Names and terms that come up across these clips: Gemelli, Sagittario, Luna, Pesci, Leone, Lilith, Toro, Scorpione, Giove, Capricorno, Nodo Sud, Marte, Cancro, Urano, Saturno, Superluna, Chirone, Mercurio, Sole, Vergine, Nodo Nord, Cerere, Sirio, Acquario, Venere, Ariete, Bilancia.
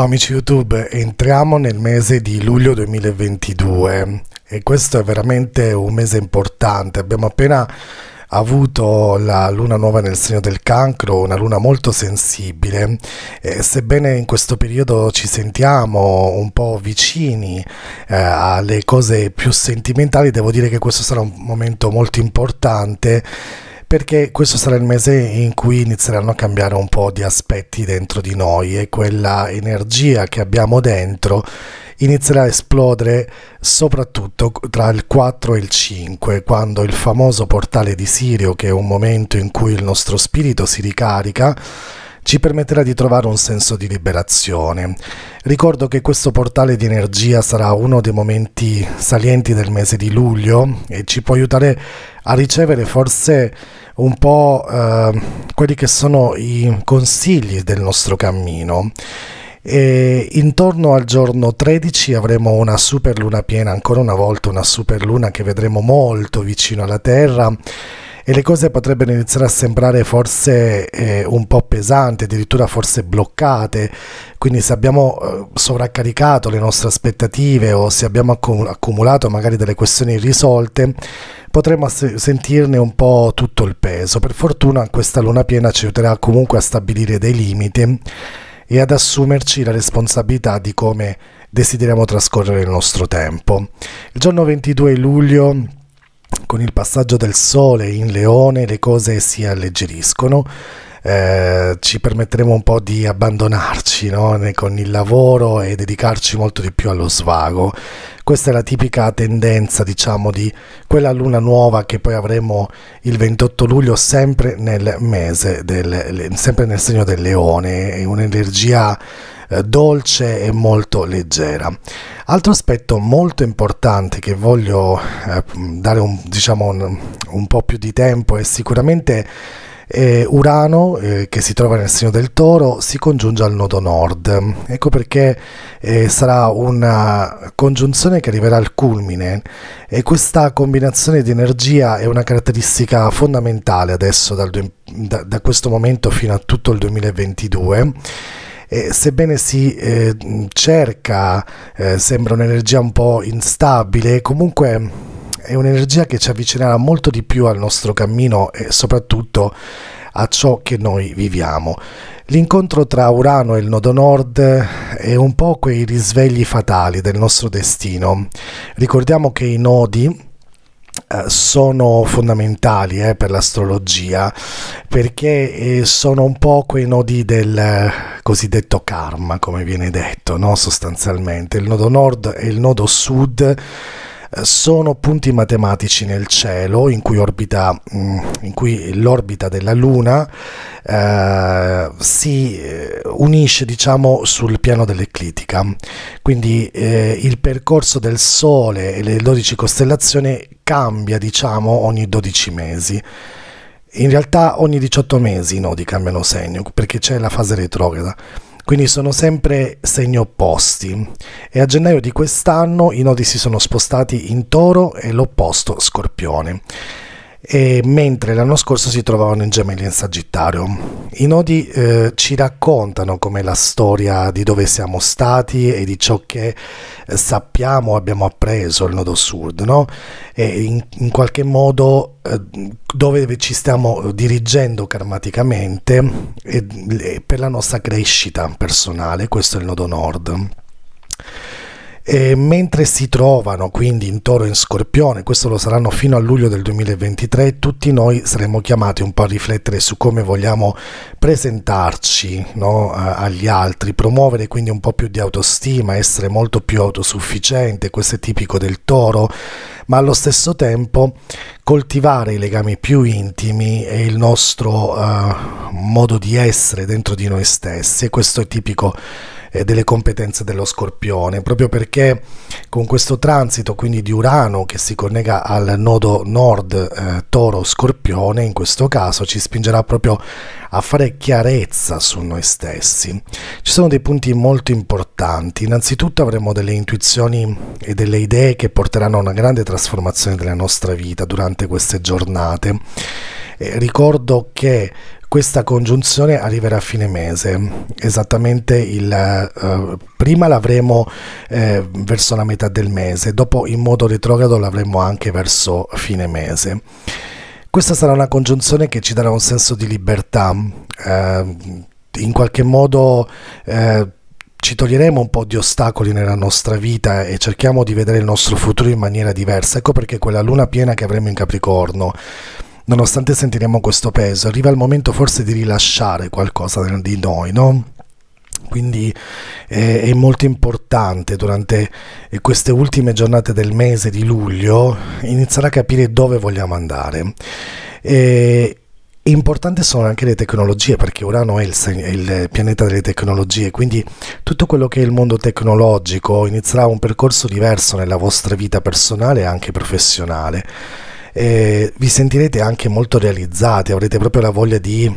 Ciao amici YouTube, entriamo nel mese di luglio 2022 e questo è veramente un mese importante. Abbiamo appena avuto la luna nuova nel segno del Cancro, una luna molto sensibile, sebbene in questo periodo ci sentiamo un po' vicini alle cose più sentimentali. Devo dire che questo sarà un momento molto importante, perché questo sarà il mese in cui inizieranno a cambiare un po' di aspetti dentro di noi e quella energia che abbiamo dentro inizierà a esplodere soprattutto tra il 4 e il 5, quando il famoso portale di Sirio, che è un momento in cui il nostro spirito si ricarica, ci permetterà di trovare un senso di liberazione. Ricordo che questo portale di energia sarà uno dei momenti salienti del mese di luglio e ci può aiutare a ricevere forse un po' quelli che sono i consigli del nostro cammino. E intorno al giorno 13 avremo una super luna piena, ancora una volta una super luna che vedremo molto vicino alla Terra, e le cose potrebbero iniziare a sembrare forse un po' pesanti, addirittura forse bloccate. Quindi se abbiamo sovraccaricato le nostre aspettative o se abbiamo accumulato magari delle questioni irrisolte, potremmo sentirne un po' tutto il peso. Per fortuna questa luna piena ci aiuterà comunque a stabilire dei limiti e ad assumerci la responsabilità di come desideriamo trascorrere il nostro tempo. Il giorno 22 luglio, con il passaggio del Sole in Leone, le cose si alleggeriscono. Ci permetteremo un po' di abbandonarci, no? Con il lavoro, e dedicarci molto di più allo svago. Questa è la tipica tendenza, diciamo, di quella luna nuova che poi avremo il 28 luglio sempre nel mese sempre nel segno del Leone. È un'energia dolce e molto leggera. Altro aspetto molto importante che voglio dare un po' più di tempo è sicuramente Urano, che si trova nel segno del Toro, si congiunge al Nodo Nord. Ecco perché sarà una congiunzione che arriverà al culmine, e questa combinazione di energia è una caratteristica fondamentale adesso da questo momento fino a tutto il 2022. Sebbene si cerca, sembra un'energia un po' instabile, comunque è un'energia che ci avvicinerà molto di più al nostro cammino e soprattutto a ciò che noi viviamo. L'incontro tra Urano e il Nodo Nord è un po' quei risvegli fatali del nostro destino. Ricordiamo che i nodi sono fondamentali per l'astrologia, perché sono un po' quei nodi del cosiddetto karma, come viene detto, no? Sostanzialmente il Nodo Nord e il Nodo Sud sono punti matematici nel cielo in cui l'orbita della Luna si unisce, diciamo, sul piano dell'eclitica. Quindi il percorso del Sole e le 12 costellazioni cambia, diciamo, ogni 12 mesi. In realtà ogni 18 mesi i nodi cambiano segno, perché c'è la fase retrograda. Quindi sono sempre segni opposti, e a gennaio di quest'anno i nodi si sono spostati in Toro e l'opposto Scorpione, e mentre l'anno scorso si trovavano in Gemelli e in Sagittario. I nodi ci raccontano come la storia di dove siamo stati e di ciò che sappiamo, abbiamo appreso, il Nodo Sud, no? E in qualche modo dove ci stiamo dirigendo karmaticamente e per la nostra crescita personale. Questo è il Nodo Nord. E mentre si trovano quindi in Toro e in Scorpione, questo lo saranno fino a luglio del 2023, tutti noi saremo chiamati un po' a riflettere su come vogliamo presentarci, no, agli altri, promuovere quindi un po' più di autostima, essere molto più autosufficiente. Questo è tipico del Toro, ma allo stesso tempo coltivare i legami più intimi e il nostro modo di essere dentro di noi stessi, e questo è tipico delle competenze dello Scorpione, proprio perché con questo transito quindi di Urano che si collega al Nodo Nord, Toro Scorpione in questo caso, ci spingerà proprio a fare chiarezza su noi stessi. Ci sono dei punti molto importanti. Innanzitutto avremo delle intuizioni e delle idee che porteranno a una grande trasformazione della nostra vita durante queste giornate. Ricordo che Questa congiunzione arriverà a fine mese, esattamente prima l'avremo verso la metà del mese, dopo in modo retrogrado l'avremo anche verso fine mese. Questa sarà una congiunzione che ci darà un senso di libertà, in qualche modo ci toglieremo un po' di ostacoli nella nostra vita e cerchiamo di vedere il nostro futuro in maniera diversa. Ecco perché quella luna piena che avremo in Capricorno, nonostante sentiremo questo peso, arriva il momento forse di rilasciare qualcosa di noi, no? Quindi è molto importante durante queste ultime giornate del mese di luglio iniziare a capire dove vogliamo andare. Importanti sono anche le tecnologie, perché Urano è il pianeta delle tecnologie, quindi tutto quello che è il mondo tecnologico inizierà un percorso diverso nella vostra vita personale e anche professionale. Vi sentirete anche molto realizzati, avrete proprio la voglia di,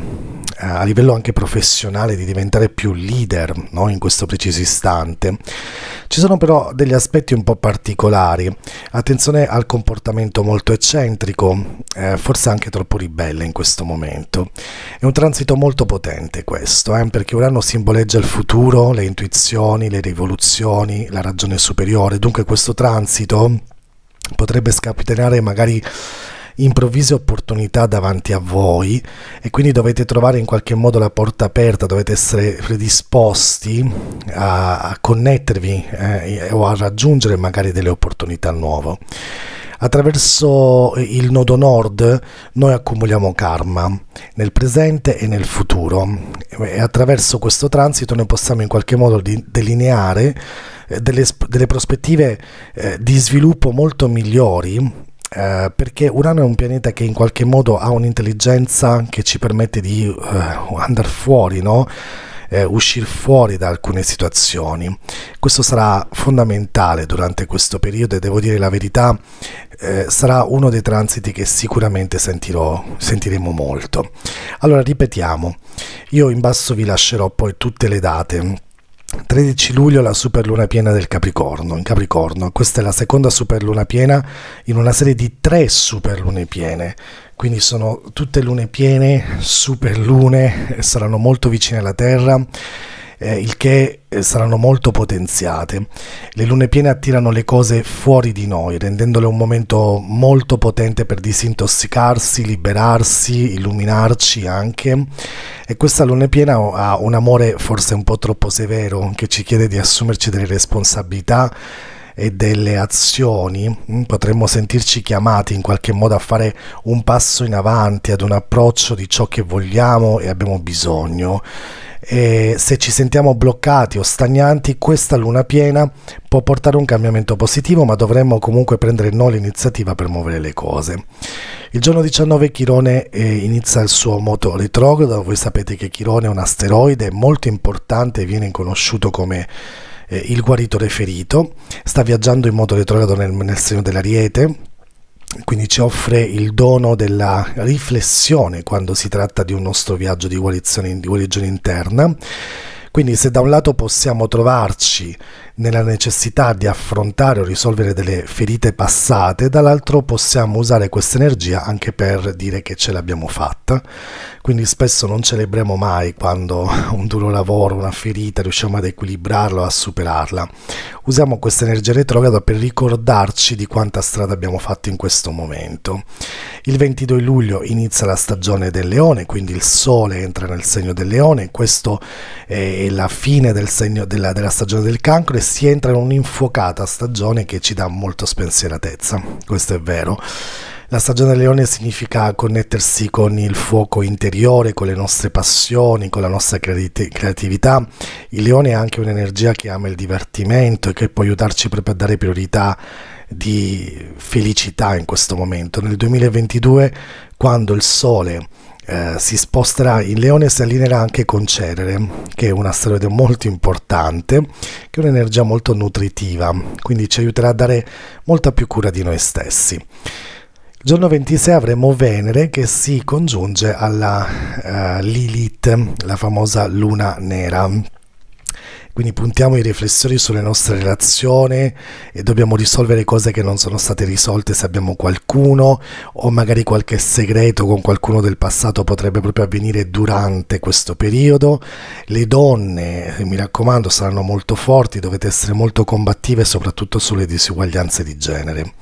a livello anche professionale, di diventare più leader, no? In questo preciso istante ci sono però degli aspetti un po' particolari. Attenzione al comportamento molto eccentrico, forse anche troppo ribelle in questo momento. È un transito molto potente questo, perché Urano simboleggia il futuro, le intuizioni, le rivoluzioni, la ragione superiore. Dunque questo transito potrebbe scatenare magari improvvise opportunità davanti a voi, e quindi dovete trovare in qualche modo la porta aperta, dovete essere predisposti a connettervi o a raggiungere magari delle opportunità nuove. Attraverso il nodo nord noi accumuliamo karma nel presente e nel futuro, e attraverso questo transito noi possiamo in qualche modo delineare delle prospettive di sviluppo molto migliori, perché Urano è un pianeta che in qualche modo ha un'intelligenza che ci permette di andare fuori, no? Uscire fuori da alcune situazioni. Questo sarà fondamentale durante questo periodo, e devo dire la verità, sarà uno dei transiti che sicuramente sentiremo molto. Allora ripetiamo, io in basso vi lascerò poi tutte le date. 13 luglio la superluna piena del Capricorno, in Capricorno. Questa è la seconda superluna piena in una serie di 3 superlune piene, quindi sono tutte lune piene, superlune, saranno molto vicine alla Terra, il che saranno molto potenziate. Le lune piene attirano le cose fuori di noi, rendendole un momento molto potente per disintossicarsi, liberarsi, illuminarci anche. E questa luna piena ha un amore forse un po' troppo severo, che ci chiede di assumerci delle responsabilità e delle azioni. Potremmo sentirci chiamati in qualche modo a fare un passo in avanti, ad un approccio di ciò che vogliamo e abbiamo bisogno. E se ci sentiamo bloccati o stagnanti, questa luna piena può portare un cambiamento positivo, ma dovremmo comunque prendere noi l'iniziativa per muovere le cose. Il giorno 19 Chirone inizia il suo moto retrogrado. Voi sapete che Chirone è un asteroide molto importante, viene conosciuto come il guaritore ferito. Sta viaggiando in modo retrogrado nel segno dell'Ariete, quindi ci offre il dono della riflessione quando si tratta di un nostro viaggio di guarigione interna. Quindi se da un lato possiamo trovarci nella necessità di affrontare o risolvere delle ferite passate, dall'altro possiamo usare questa energia anche per dire che ce l'abbiamo fatta. Quindi spesso non celebriamo mai quando un duro lavoro, una ferita, riusciamo ad equilibrarlo, a superarla. Usiamo questa energia retrograda per ricordarci di quanta strada abbiamo fatto in questo momento. Il 22 luglio inizia la stagione del Leone, quindi il Sole entra nel segno del Leone. Questo è la fine del segno della stagione del Cancro, e si entra in un'infuocata stagione che ci dà molto spensieratezza, questo è vero. La stagione del Leone significa connettersi con il fuoco interiore, con le nostre passioni, con la nostra creatività. Il Leone è anche un'energia che ama il divertimento e che può aiutarci proprio a dare priorità di felicità in questo momento. Nel 2022, quando il Sole si sposterà in Leone, si allineerà anche con Cerere, che è un asteroide molto importante, che è un'energia molto nutritiva, quindi ci aiuterà a dare molta più cura di noi stessi. Il giorno 26 avremo Venere che si congiunge alla Lilith, la famosa luna nera. Quindi puntiamo i riflessori sulle nostre relazioni e dobbiamo risolvere cose che non sono state risolte, se abbiamo qualcuno o magari qualche segreto con qualcuno del passato potrebbe proprio avvenire durante questo periodo. Le donne, mi raccomando, saranno molto forti, dovete essere molto combattive soprattutto sulle disuguaglianze di genere.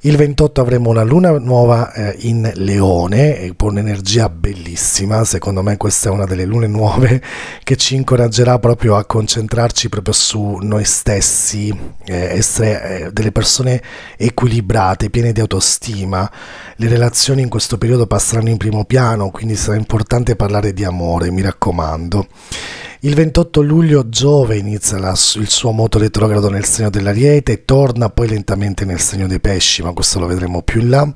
Il 28 avremo una luna nuova in Leone, con un'energia bellissima. Secondo me questa è una delle lune nuove che ci incoraggerà proprio a concentrarci proprio su noi stessi, essere delle persone equilibrate, piene di autostima. Le relazioni in questo periodo passeranno in primo piano, quindi sarà importante parlare di amore, mi raccomando. Il 28 luglio Giove inizia il suo moto retrogrado nel segno dell'Ariete e torna poi lentamente nel segno dei Pesci, ma questo lo vedremo più in là.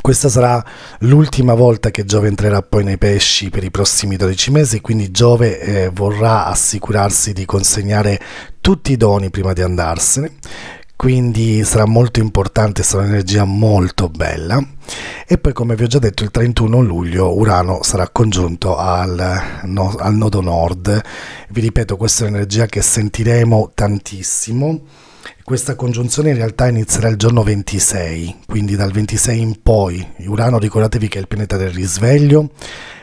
Questa sarà l'ultima volta che Giove entrerà poi nei Pesci per i prossimi 12 mesi, quindi Giove vorrà assicurarsi di consegnare tutti i doni prima di andarsene. Quindi sarà molto importante, sarà un'energia molto bella. E poi, come vi ho già detto, il 31 luglio Urano sarà congiunto al Nodo Nord. Vi ripeto, questa è un'energia che sentiremo tantissimo. Questa congiunzione in realtà inizierà il giorno 26, quindi dal 26 in poi. Urano, ricordatevi che è il pianeta del risveglio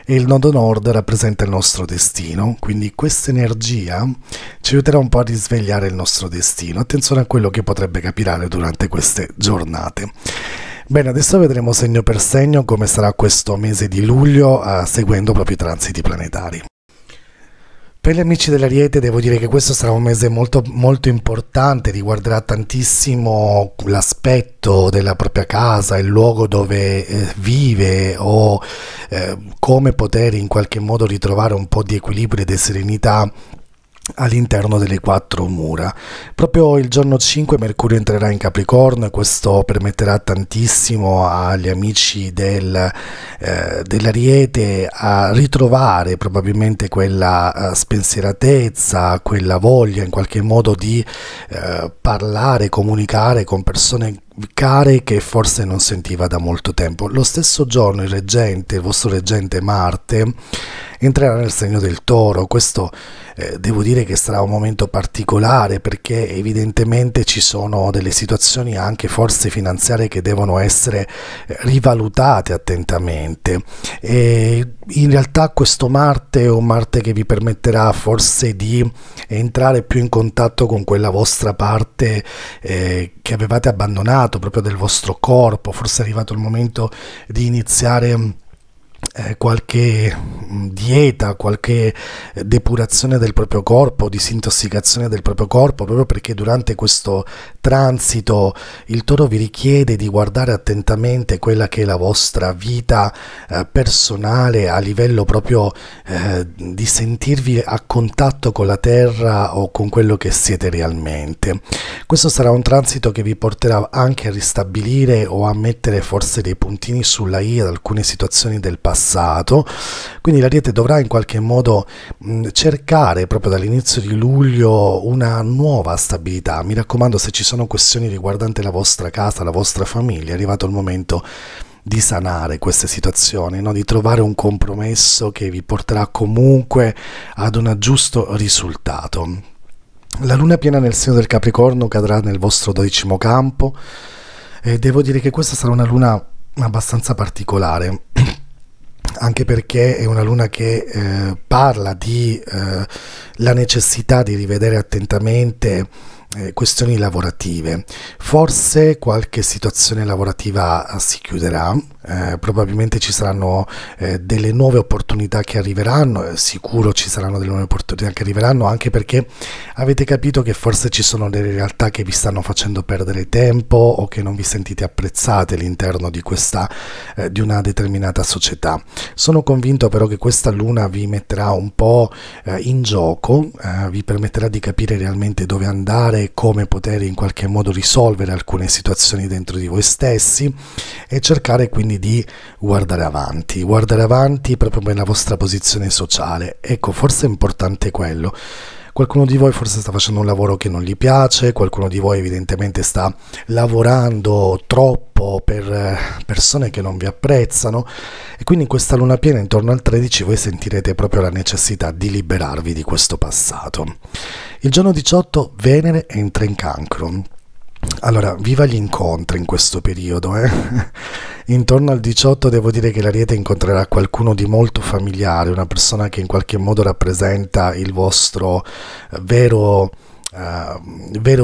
e il Nodo Nord rappresenta il nostro destino, quindi questa energia ci aiuterà un po' a risvegliare il nostro destino. Attenzione a quello che potrebbe capitare durante queste giornate. Bene, adesso vedremo segno per segno come sarà questo mese di luglio, seguendo proprio i transiti planetari. Per gli amici dell'Ariete devo dire che questo sarà un mese molto, molto importante, riguarderà tantissimo l'aspetto della propria casa, il luogo dove vive o come poter in qualche modo ritrovare un po' di equilibrio e di serenità all'interno delle quattro mura. Proprio il giorno 5 Mercurio entrerà in Capricorno e questo permetterà tantissimo agli amici dell'Ariete a ritrovare probabilmente quella spensieratezza, quella voglia in qualche modo di parlare, comunicare con persone care che forse non sentiva da molto tempo. Lo stesso giorno il vostro reggente Marte entrerà nel segno del Toro. Questo devo dire che sarà un momento particolare, perché evidentemente ci sono delle situazioni anche forse finanziarie che devono essere rivalutate attentamente, e in realtà questo Marte è un Marte che vi permetterà forse di entrare più in contatto con quella vostra parte che avevate abbandonato, proprio del vostro corpo. Forse è arrivato il momento di iniziare qualche dieta, qualche depurazione del proprio corpo, disintossicazione del proprio corpo, proprio perché durante questo transito il Toro vi richiede di guardare attentamente quella che è la vostra vita personale, a livello proprio di sentirvi a contatto con la terra o con quello che siete realmente. Questo sarà un transito che vi porterà anche a ristabilire o a mettere forse dei puntini sulla i ad alcune situazioni del passato. Quindi l'Ariete dovrà in qualche modo cercare proprio dall'inizio di luglio una nuova stabilità. Mi raccomando, se ci sono questioni riguardanti la vostra casa, la vostra famiglia, è arrivato il momento di sanare queste situazioni, no? Di trovare un compromesso che vi porterà comunque ad un giusto risultato. La luna piena nel segno del Capricorno cadrà nel vostro 12° campo e devo dire che questa sarà una luna abbastanza particolare, anche perché è una luna che parla di la necessità di rivedere attentamente questioni lavorative. Forse qualche situazione lavorativa si chiuderà, probabilmente ci saranno delle nuove opportunità che arriveranno, sicuro ci saranno delle nuove opportunità che arriveranno, anche perché avete capito che forse ci sono delle realtà che vi stanno facendo perdere tempo o che non vi sentite apprezzate all'interno di una determinata società. Sono convinto però che questa luna vi metterà un po' in gioco, vi permetterà di capire realmente dove andare, come poter in qualche modo risolvere alcune situazioni dentro di voi stessi e cercare quindi di guardare avanti proprio per la vostra posizione sociale. Ecco, forse è importante quello. Qualcuno di voi forse sta facendo un lavoro che non gli piace, qualcuno di voi evidentemente sta lavorando troppo per persone che non vi apprezzano, e quindi in questa luna piena intorno al 13 voi sentirete proprio la necessità di liberarvi di questo passato. Il giorno 18 Venere entra in Cancro. Allora, viva gli incontri in questo periodo, Intorno al 18 devo dire che l'Ariete incontrerà qualcuno di molto familiare, una persona che in qualche modo rappresenta il vostro vero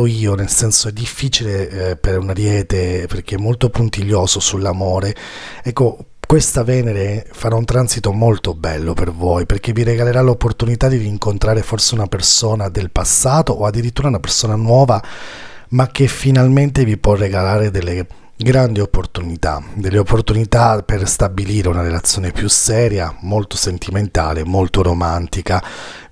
io, nel senso è difficile per un Ariete perché è molto puntiglioso sull'amore. Ecco, questa Venere farà un transito molto bello per voi, perché vi regalerà l'opportunità di rincontrare forse una persona del passato o addirittura una persona nuova, ma che finalmente vi può regalare delle grandi opportunità, per stabilire una relazione più seria, molto sentimentale, molto romantica.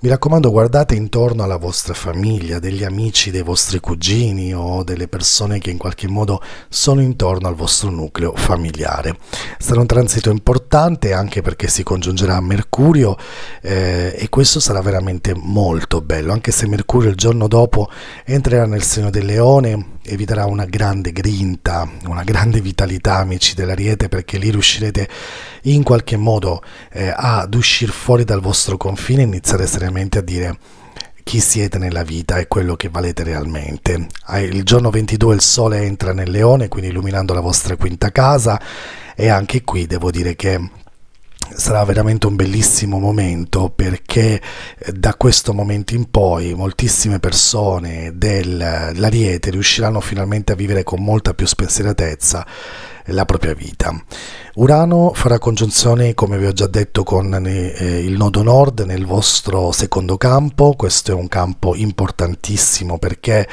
Mi raccomando, guardate intorno alla vostra famiglia, degli amici, dei vostri cugini o delle persone che in qualche modo sono intorno al vostro nucleo familiare. Sarà un transito importante anche perché si congiungerà a Mercurio e questo sarà veramente molto bello, anche se Mercurio il giorno dopo entrerà nel segno del Leone e vi darà una grande grinta, una grande vitalità, amici dell'Ariete, perché lì riuscirete in qualche modo ad uscire fuori dal vostro confine e iniziare seriamente a dire chi siete nella vita e quello che valete realmente. Il giorno 22 il Sole entra nel Leone, quindi illuminando la vostra quinta casa, e anche qui devo dire che sarà veramente un bellissimo momento, perché da questo momento in poi moltissime persone dell'Ariete riusciranno finalmente a vivere con molta più spensieratezza la propria vita. Urano farà congiunzione, come vi ho già detto, con il Nodo Nord nel vostro secondo campo. Questo è un campo importantissimo perché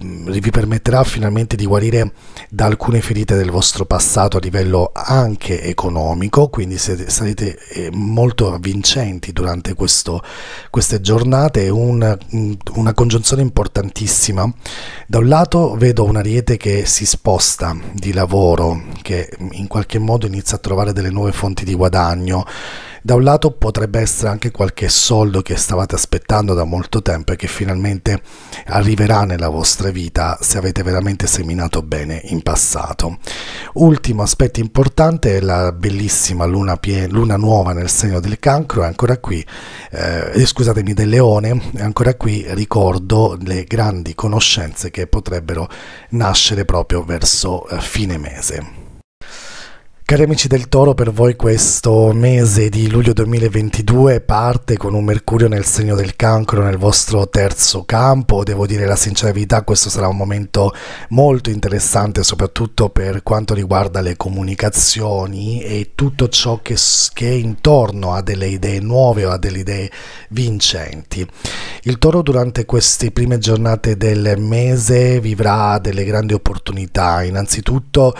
vi permetterà finalmente di guarire da alcune ferite del vostro passato a livello anche economico, quindi sarete molto avvincenti durante queste giornate. È una congiunzione importantissima. Da un lato vedo un Ariete che si sposta di lavoro, che in qualche modo inizia a trovare delle nuove fonti di guadagno. Da un lato potrebbe essere anche qualche soldo che stavate aspettando da molto tempo e che finalmente arriverà nella vostra vita se avete veramente seminato bene in passato. Ultimo aspetto importante è la bellissima luna nuova nel segno del Cancro, è ancora qui, scusatemi, del Leone. È ancora qui, ricordo le grandi conoscenze che potrebbero nascere proprio verso fine mese. Cari amici del Toro, per voi questo mese di luglio 2022 parte con un Mercurio nel segno del Cancro nel vostro terzo campo. Devo dire la sincera verità, questo sarà un momento molto interessante, soprattutto per quanto riguarda le comunicazioni e tutto ciò che è intorno a delle idee nuove o a delle idee vincenti. Il Toro durante queste prime giornate del mese vivrà delle grandi opportunità. Innanzitutto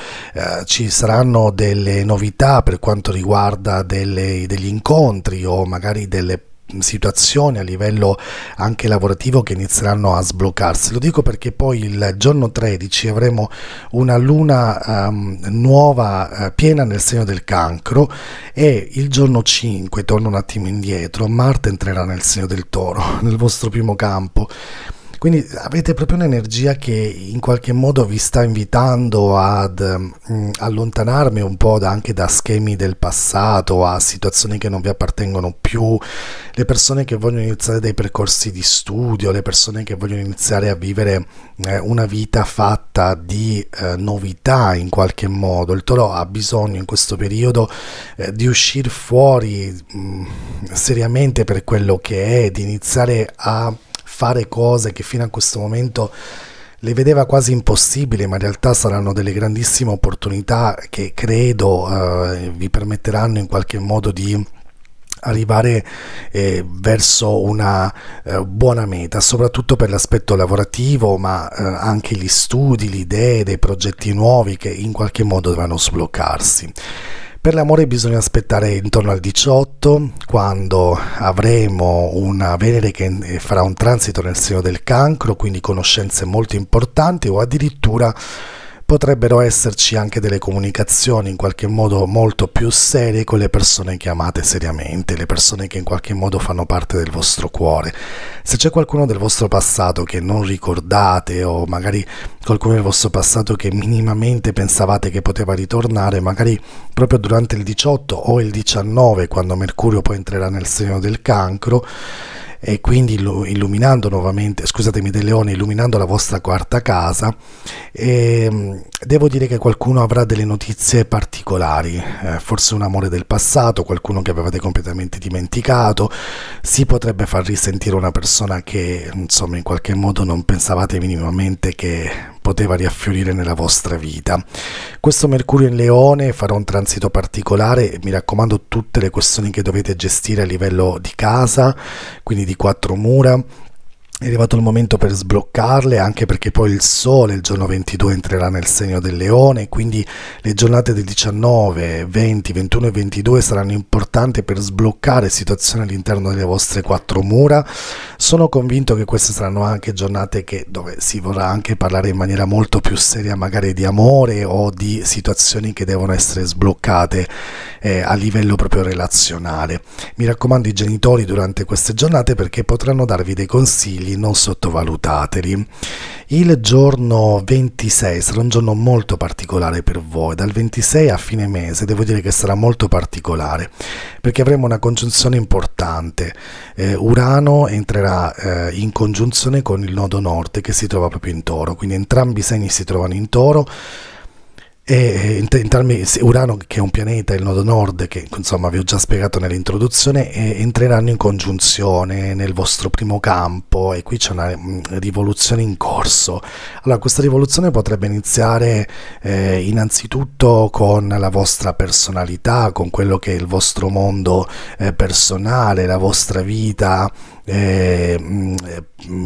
ci saranno delle novità per quanto riguarda degli incontri o magari delle situazioni a livello anche lavorativo che inizieranno a sbloccarsi. Lo dico perché poi il giorno 13 avremo una luna nuova piena nel segno del Cancro, e il giorno 5, torno un attimo indietro, Marte entrerà nel segno del Toro, nel vostro primo campo. Quindi avete proprio un'energia che in qualche modo vi sta invitando ad allontanarvi un po' anche da schemi del passato, a situazioni che non vi appartengono più, le persone che vogliono iniziare dei percorsi di studio, le persone che vogliono iniziare a vivere una vita fatta di novità in qualche modo. Il Toro ha bisogno in questo periodo di uscire fuori seriamente per quello che è, di iniziare a fare cose che fino a questo momento le vedeva quasi impossibili, ma in realtà saranno delle grandissime opportunità che credo vi permetteranno in qualche modo di arrivare verso una buona meta, soprattutto per l'aspetto lavorativo, ma anche gli studi, le idee, dei progetti nuovi che in qualche modo dovranno sbloccarsi. Per l'amore bisogna aspettare intorno al 18, quando avremo una Venere che farà un transito nel segno del Cancro, quindi conoscenze molto importanti o addirittura potrebbero esserci anche delle comunicazioni in qualche modo molto più serie con le persone che amate seriamente, le persone che in qualche modo fanno parte del vostro cuore. Se c'è qualcuno del vostro passato che non ricordate, o magari qualcuno del vostro passato che minimamente pensavate che poteva ritornare, magari proprio durante il 18 o il 19, quando Mercurio poi entrerà nel segno del Cancro, e quindi illuminando nuovamente, scusatemi, del Leone, illuminando la vostra quarta casa, e devo dire che qualcuno avrà delle notizie particolari, forse un amore del passato, qualcuno che avevate completamente dimenticato, si potrebbe far risentire una persona che insomma in qualche modo non pensavate minimamente che poteva riaffiorire nella vostra vita. Questo Mercurio in Leone farà un transito particolare, mi raccomando tutte le questioni che dovete gestire a livello di casa, quindi di quattro mura, è arrivato il momento per sbloccarle, anche perché poi il Sole il giorno 22 entrerà nel segno del Leone, quindi le giornate del 19, 20, 21 e 22 saranno importanti per sbloccare situazioni all'interno delle vostre quattro mura. Sono convinto che queste saranno anche giornate dove si vorrà anche parlare in maniera molto più seria, magari di amore o di situazioni che devono essere sbloccate a livello proprio relazionale. Mi raccomando i genitori durante queste giornate, perché potranno darvi dei consigli, non sottovalutateli. Il giorno 26 sarà un giorno molto particolare per voi, dal 26 a fine mese devo dire che sarà molto particolare, perché avremo una congiunzione importante. Urano entrerà in congiunzione con il Nodo Nord che si trova proprio in Toro, quindi entrambi i segni si trovano in Toro, e Urano che è un pianeta, il Nodo Nord che insomma vi ho già spiegato nell'introduzione, entreranno in congiunzione nel vostro primo campo, e qui c'è una rivoluzione in corso. Allora, questa rivoluzione potrebbe iniziare innanzitutto con la vostra personalità, con quello che è il vostro mondo personale, la vostra vita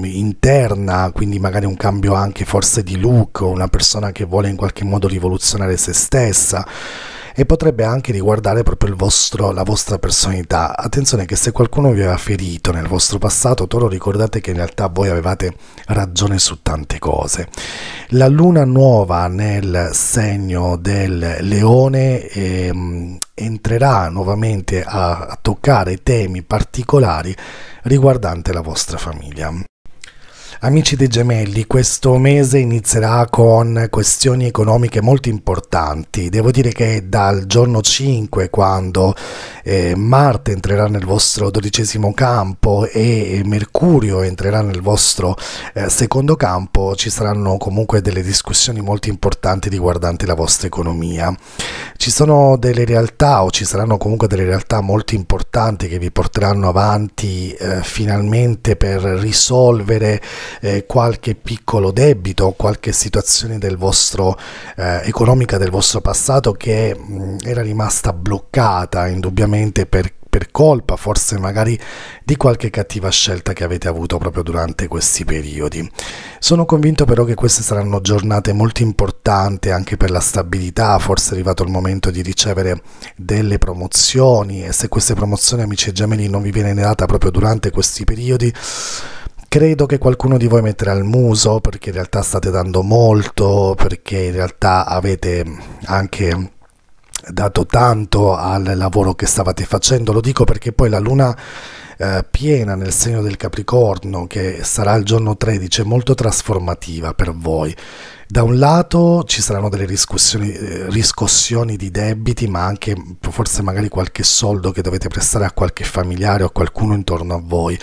interna, quindi magari un cambio anche forse di look, una persona che vuole in qualche modo rivoluzionare se stessa, e potrebbe anche riguardare proprio la vostra personalità. Attenzione che se qualcuno vi aveva ferito nel vostro passato, Toro, ricordate che in realtà voi avevate ragione su tante cose. La luna nuova nel segno del Leone entrerà nuovamente a toccare temi particolari riguardante la vostra famiglia. Amici dei Gemelli, questo mese inizierà con questioni economiche molto importanti. Devo dire che dal giorno 5, quando Marte entrerà nel vostro 12° campo e Mercurio entrerà nel vostro 2° campo, ci saranno comunque delle discussioni molto importanti riguardanti la vostra economia. Ci sono delle realtà, o ci saranno comunque delle realtà molto importanti che vi porteranno avanti finalmente per risolvere qualche piccolo debito, qualche situazione del vostro, economica del vostro passato che era rimasta bloccata indubbiamente per colpa forse magari di qualche cattiva scelta che avete avuto proprio durante questi periodi. Sono convinto però che queste saranno giornate molto importanti anche per la stabilità, forse è arrivato il momento di ricevere delle promozioni, e se queste promozioni, amici e Gemelli, non vi viene data proprio durante questi periodi, credo che qualcuno di voi metterà il muso, perché in realtà state dando molto, perché in realtà avete anche dato tanto al lavoro che stavate facendo. Lo dico perché poi la luna piena nel segno del Capricorno, che sarà il giorno 13, è molto trasformativa per voi. Da un lato ci saranno delle riscossioni di debiti, ma anche forse magari qualche soldo che dovete prestare a qualche familiare o a qualcuno intorno a voi.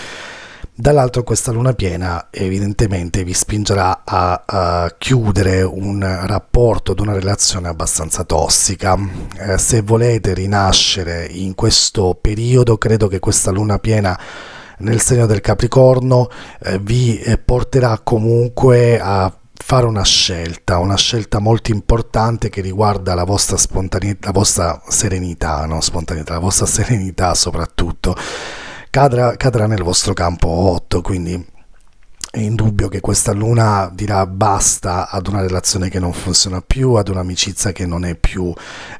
Dall'altro questa luna piena evidentemente vi spingerà a chiudere un rapporto ad una relazione abbastanza tossica. Se volete rinascere in questo periodo, credo che questa luna piena nel segno del Capricorno vi porterà comunque a fare una scelta molto importante che riguarda la vostra spontaneità, la vostra serenità, non spontaneità, la vostra serenità soprattutto. Cadrà nel vostro campo 8, quindi è indubbio che questa luna dirà basta ad una relazione che non funziona più, ad un'amicizia che non è più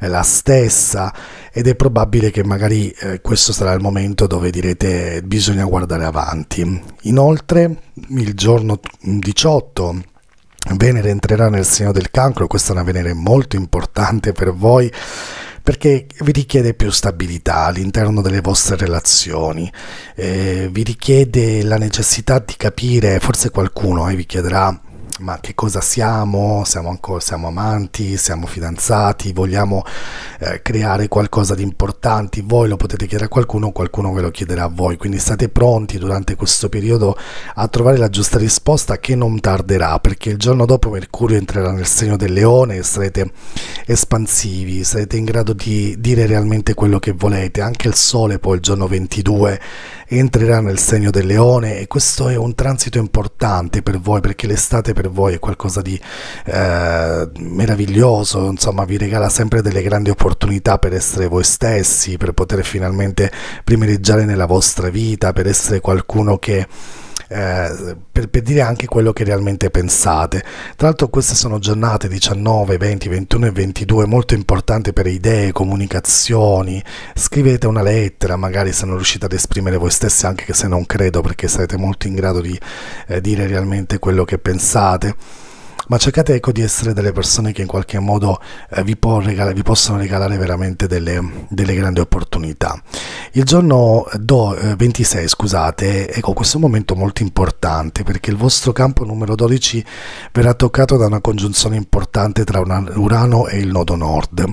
la stessa, ed è probabile che magari questo sarà il momento dove direte bisogna guardare avanti. Inoltre il giorno 18 Venere entrerà nel segno del Cancro, questa è una Venere molto importante per voi perché vi richiede più stabilità all'interno delle vostre relazioni, vi richiede la necessità di capire, forse qualcuno vi chiederà ma che cosa siamo? Siamo amanti? Siamo fidanzati? Vogliamo creare qualcosa di importante? Voi lo potete chiedere a qualcuno, qualcuno ve lo chiederà a voi, quindi state pronti durante questo periodo a trovare la giusta risposta che non tarderà, perché il giorno dopo Mercurio entrerà nel segno del Leone e sarete espansivi, sarete in grado di dire realmente quello che volete. Anche il Sole poi il giorno 22 entrerà nel segno del Leone e questo è un transito importante per voi, perché l'estate per voi è qualcosa di meraviglioso, insomma vi regala sempre delle grandi opportunità per essere voi stessi, per poter finalmente primareggiare nella vostra vita, per essere qualcuno che per dire anche quello che realmente pensate. Tra l'altro queste sono giornate 19, 20, 21 e 22 molto importanti per idee, comunicazioni. Scrivete una lettera magari se non riuscite ad esprimere voi stessi, anche che se non credo, perché sarete molto in grado di dire realmente quello che pensate, ma cercate ecco di essere delle persone che in qualche modo vi possono regalare veramente delle grandi opportunità. Il giorno 26, scusate, ecco questo è un momento molto importante perché il vostro campo numero 12 verrà toccato da una congiunzione importante tra Urano e il Nodo Nord.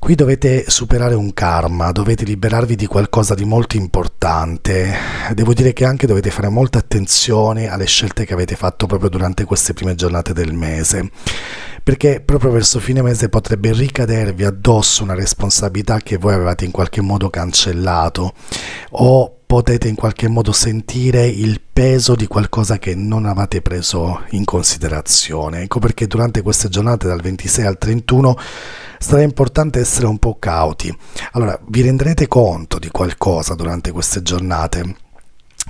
Qui dovete superare un karma, dovete liberarvi di qualcosa di molto importante. Devo dire che anche dovete fare molta attenzione alle scelte che avete fatto proprio durante queste prime giornate del mese, perché proprio verso fine mese potrebbe ricadervi addosso una responsabilità che voi avevate in qualche modo cancellato, o potete in qualche modo sentire il peso di qualcosa che non avete preso in considerazione. Ecco perché durante queste giornate dal 26 al 31 sarà importante essere un po' cauti. Allora, vi renderete conto di qualcosa durante queste giornate,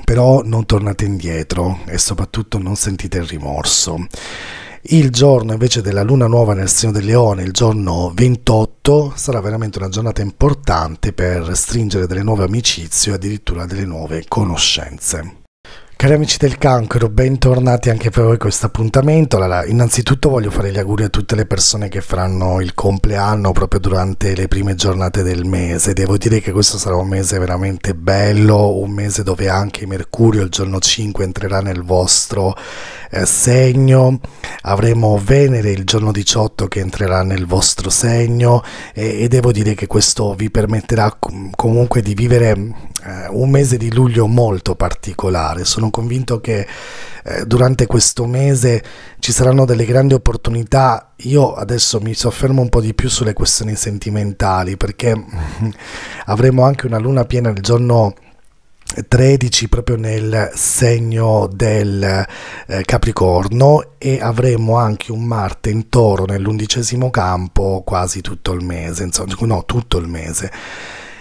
però non tornate indietro e soprattutto non sentite il rimorso. Il giorno invece della luna nuova nel segno del Leone, il giorno 28, sarà veramente una giornata importante per stringere delle nuove amicizie o addirittura delle nuove conoscenze. Cari amici del Cancro, bentornati anche per voi a questo appuntamento. Allora, innanzitutto voglio fare gli auguri a tutte le persone che faranno il compleanno proprio durante le prime giornate del mese. Devo dire che questo sarà un mese veramente bello, un mese dove anche Mercurio il giorno 5 entrerà nel vostro segno, avremo Venere il giorno 18 che entrerà nel vostro segno e devo dire che questo vi permetterà comunque di vivere un mese di luglio molto particolare. Sono convinto che durante questo mese ci saranno delle grandi opportunità. Io adesso mi soffermo un po' di più sulle questioni sentimentali perché avremo anche una luna piena il giorno 13 proprio nel segno del Capricorno e avremo anche un Marte in Toro nell'11° campo quasi tutto il mese, insomma, no, tutto il mese,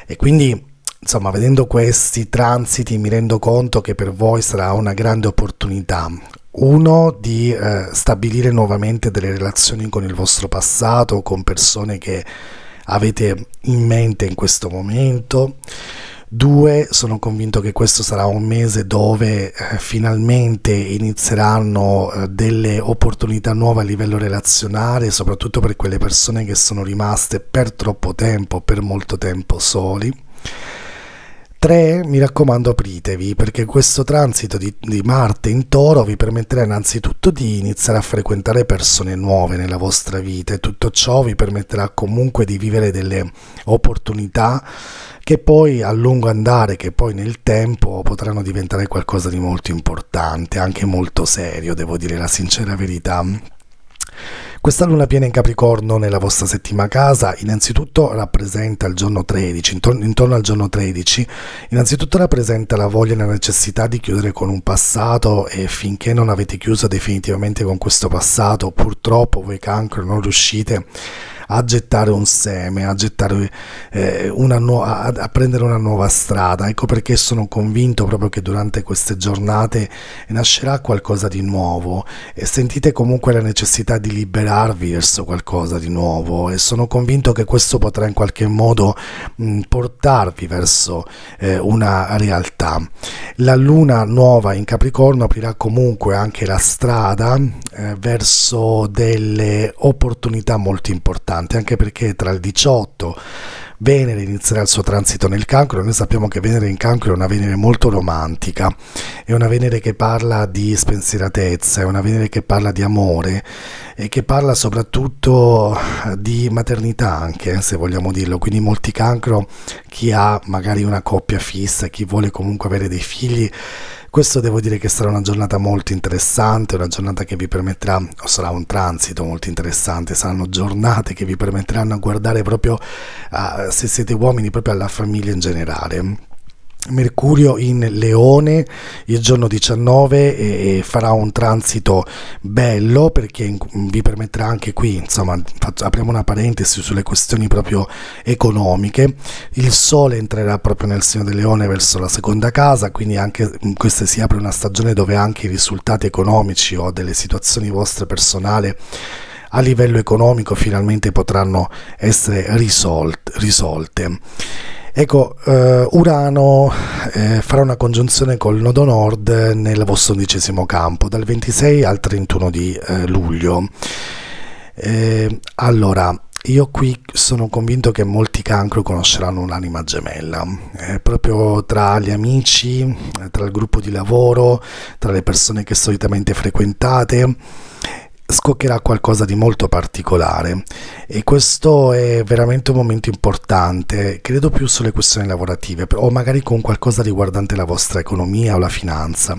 e quindi insomma, vedendo questi transiti mi rendo conto che per voi sarà una grande opportunità. Uno, di stabilire nuovamente delle relazioni con il vostro passato, con persone che avete in mente in questo momento. Due, sono convinto che questo sarà un mese dove finalmente inizieranno delle opportunità nuove a livello relazionale, soprattutto per quelle persone che sono rimaste per troppo tempo, per molto tempo soli. 3. Mi raccomando, apritevi, perché questo transito di Marte in Toro vi permetterà innanzitutto di iniziare a frequentare persone nuove nella vostra vita e tutto ciò vi permetterà comunque di vivere delle opportunità che poi a lungo andare, che poi nel tempo potranno diventare qualcosa di molto importante, anche molto serio, devo dire la sincera verità. Questa luna piena in Capricorno nella vostra 7ª casa innanzitutto rappresenta il giorno 13, intorno al giorno 13, innanzitutto rappresenta la voglia e la necessità di chiudere con un passato, e finché non avete chiuso definitivamente con questo passato, purtroppo voi Cancro non riuscite a gettare un seme, a gettare a prendere una nuova strada. Ecco perché sono convinto proprio che durante queste giornate nascerà qualcosa di nuovo e sentite comunque la necessità di liberarvi verso qualcosa di nuovo, e sono convinto che questo potrà in qualche modo portarvi verso una realtà. La luna nuova in Capricorno aprirà comunque anche la strada verso delle opportunità molto importanti, anche perché tra il 18 Venere inizierà il suo transito nel Cancro. Noi sappiamo che Venere in Cancro è una Venere molto romantica, è una Venere che parla di spensieratezza, è una Venere che parla di amore e che parla soprattutto di maternità anche, se vogliamo dirlo. Quindi molti Cancro, chi ha magari una coppia fissa, chi vuole comunque avere dei figli, questo devo dire che sarà una giornata molto interessante, una giornata che vi permetterà, o sarà un transito molto interessante, saranno giornate che vi permetteranno a guardare proprio, se siete uomini, proprio alla famiglia in generale. Mercurio in Leone il giorno 19 e farà un transito bello, perché vi permetterà anche qui, insomma, apriamo una parentesi sulle questioni proprio economiche. Il Sole entrerà proprio nel segno del Leone verso la seconda casa, quindi anche questa si apre una stagione dove anche i risultati economici o delle situazioni vostre personali a livello economico finalmente potranno essere risolte. Ecco, Urano farà una congiunzione col Nodo Nord nel vostro 11° campo dal 26 al 31 di luglio. Allora, io qui sono convinto che molti Cancro conosceranno un'anima gemella, proprio tra gli amici, tra il gruppo di lavoro, tra le persone che solitamente frequentate. Scoccherà qualcosa di molto particolare e questo è veramente un momento importante, credo più sulle questioni lavorative o magari con qualcosa riguardante la vostra economia o la finanza.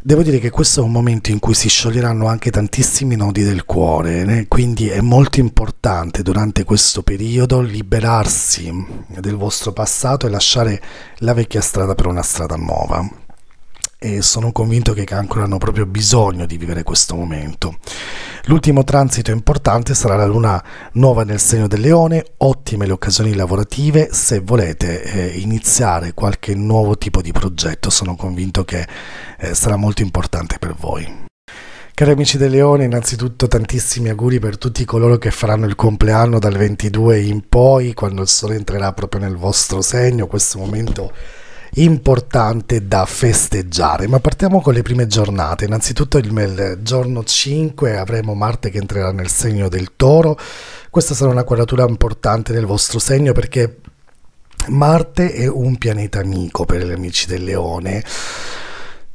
Devo dire che questo è un momento in cui si scioglieranno anche tantissimi nodi del cuore, quindi è molto importante durante questo periodo liberarsi del vostro passato e lasciare la vecchia strada per una strada nuova. E sono convinto che i Cancro hanno proprio bisogno di vivere questo momento. L'ultimo transito importante sarà la luna nuova nel segno del Leone, ottime le occasioni lavorative, se volete iniziare qualche nuovo tipo di progetto, sono convinto che sarà molto importante per voi. Cari amici del Leone, innanzitutto tantissimi auguri per tutti coloro che faranno il compleanno dal 22 in poi, quando il Sole entrerà proprio nel vostro segno. Questo momento importante da festeggiare, ma partiamo con le prime giornate. Innanzitutto il giorno 5 avremo Marte che entrerà nel segno del Toro. Questa sarà una quadratura importante nel vostro segno, perché Marte è un pianeta amico per gli amici del Leone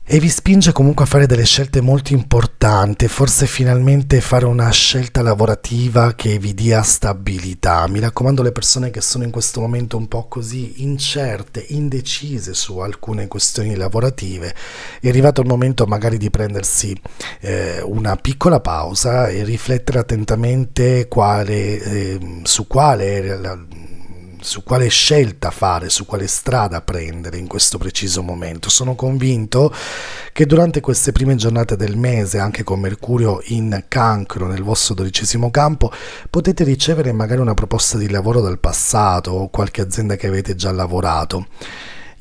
e vi spinge comunque a fare delle scelte molto importanti, forse finalmente fare una scelta lavorativa che vi dia stabilità. Mi raccomando, le persone che sono in questo momento un po' così incerte, indecise su alcune questioni lavorative, è arrivato il momento magari di prendersi una piccola pausa e riflettere attentamente su quale scelta fare, su quale strada prendere in questo preciso momento. Sono convinto che durante queste prime giornate del mese, anche con Mercurio in Cancro nel vostro 12° campo, potete ricevere magari una proposta di lavoro dal passato o qualche azienda che avete già lavorato.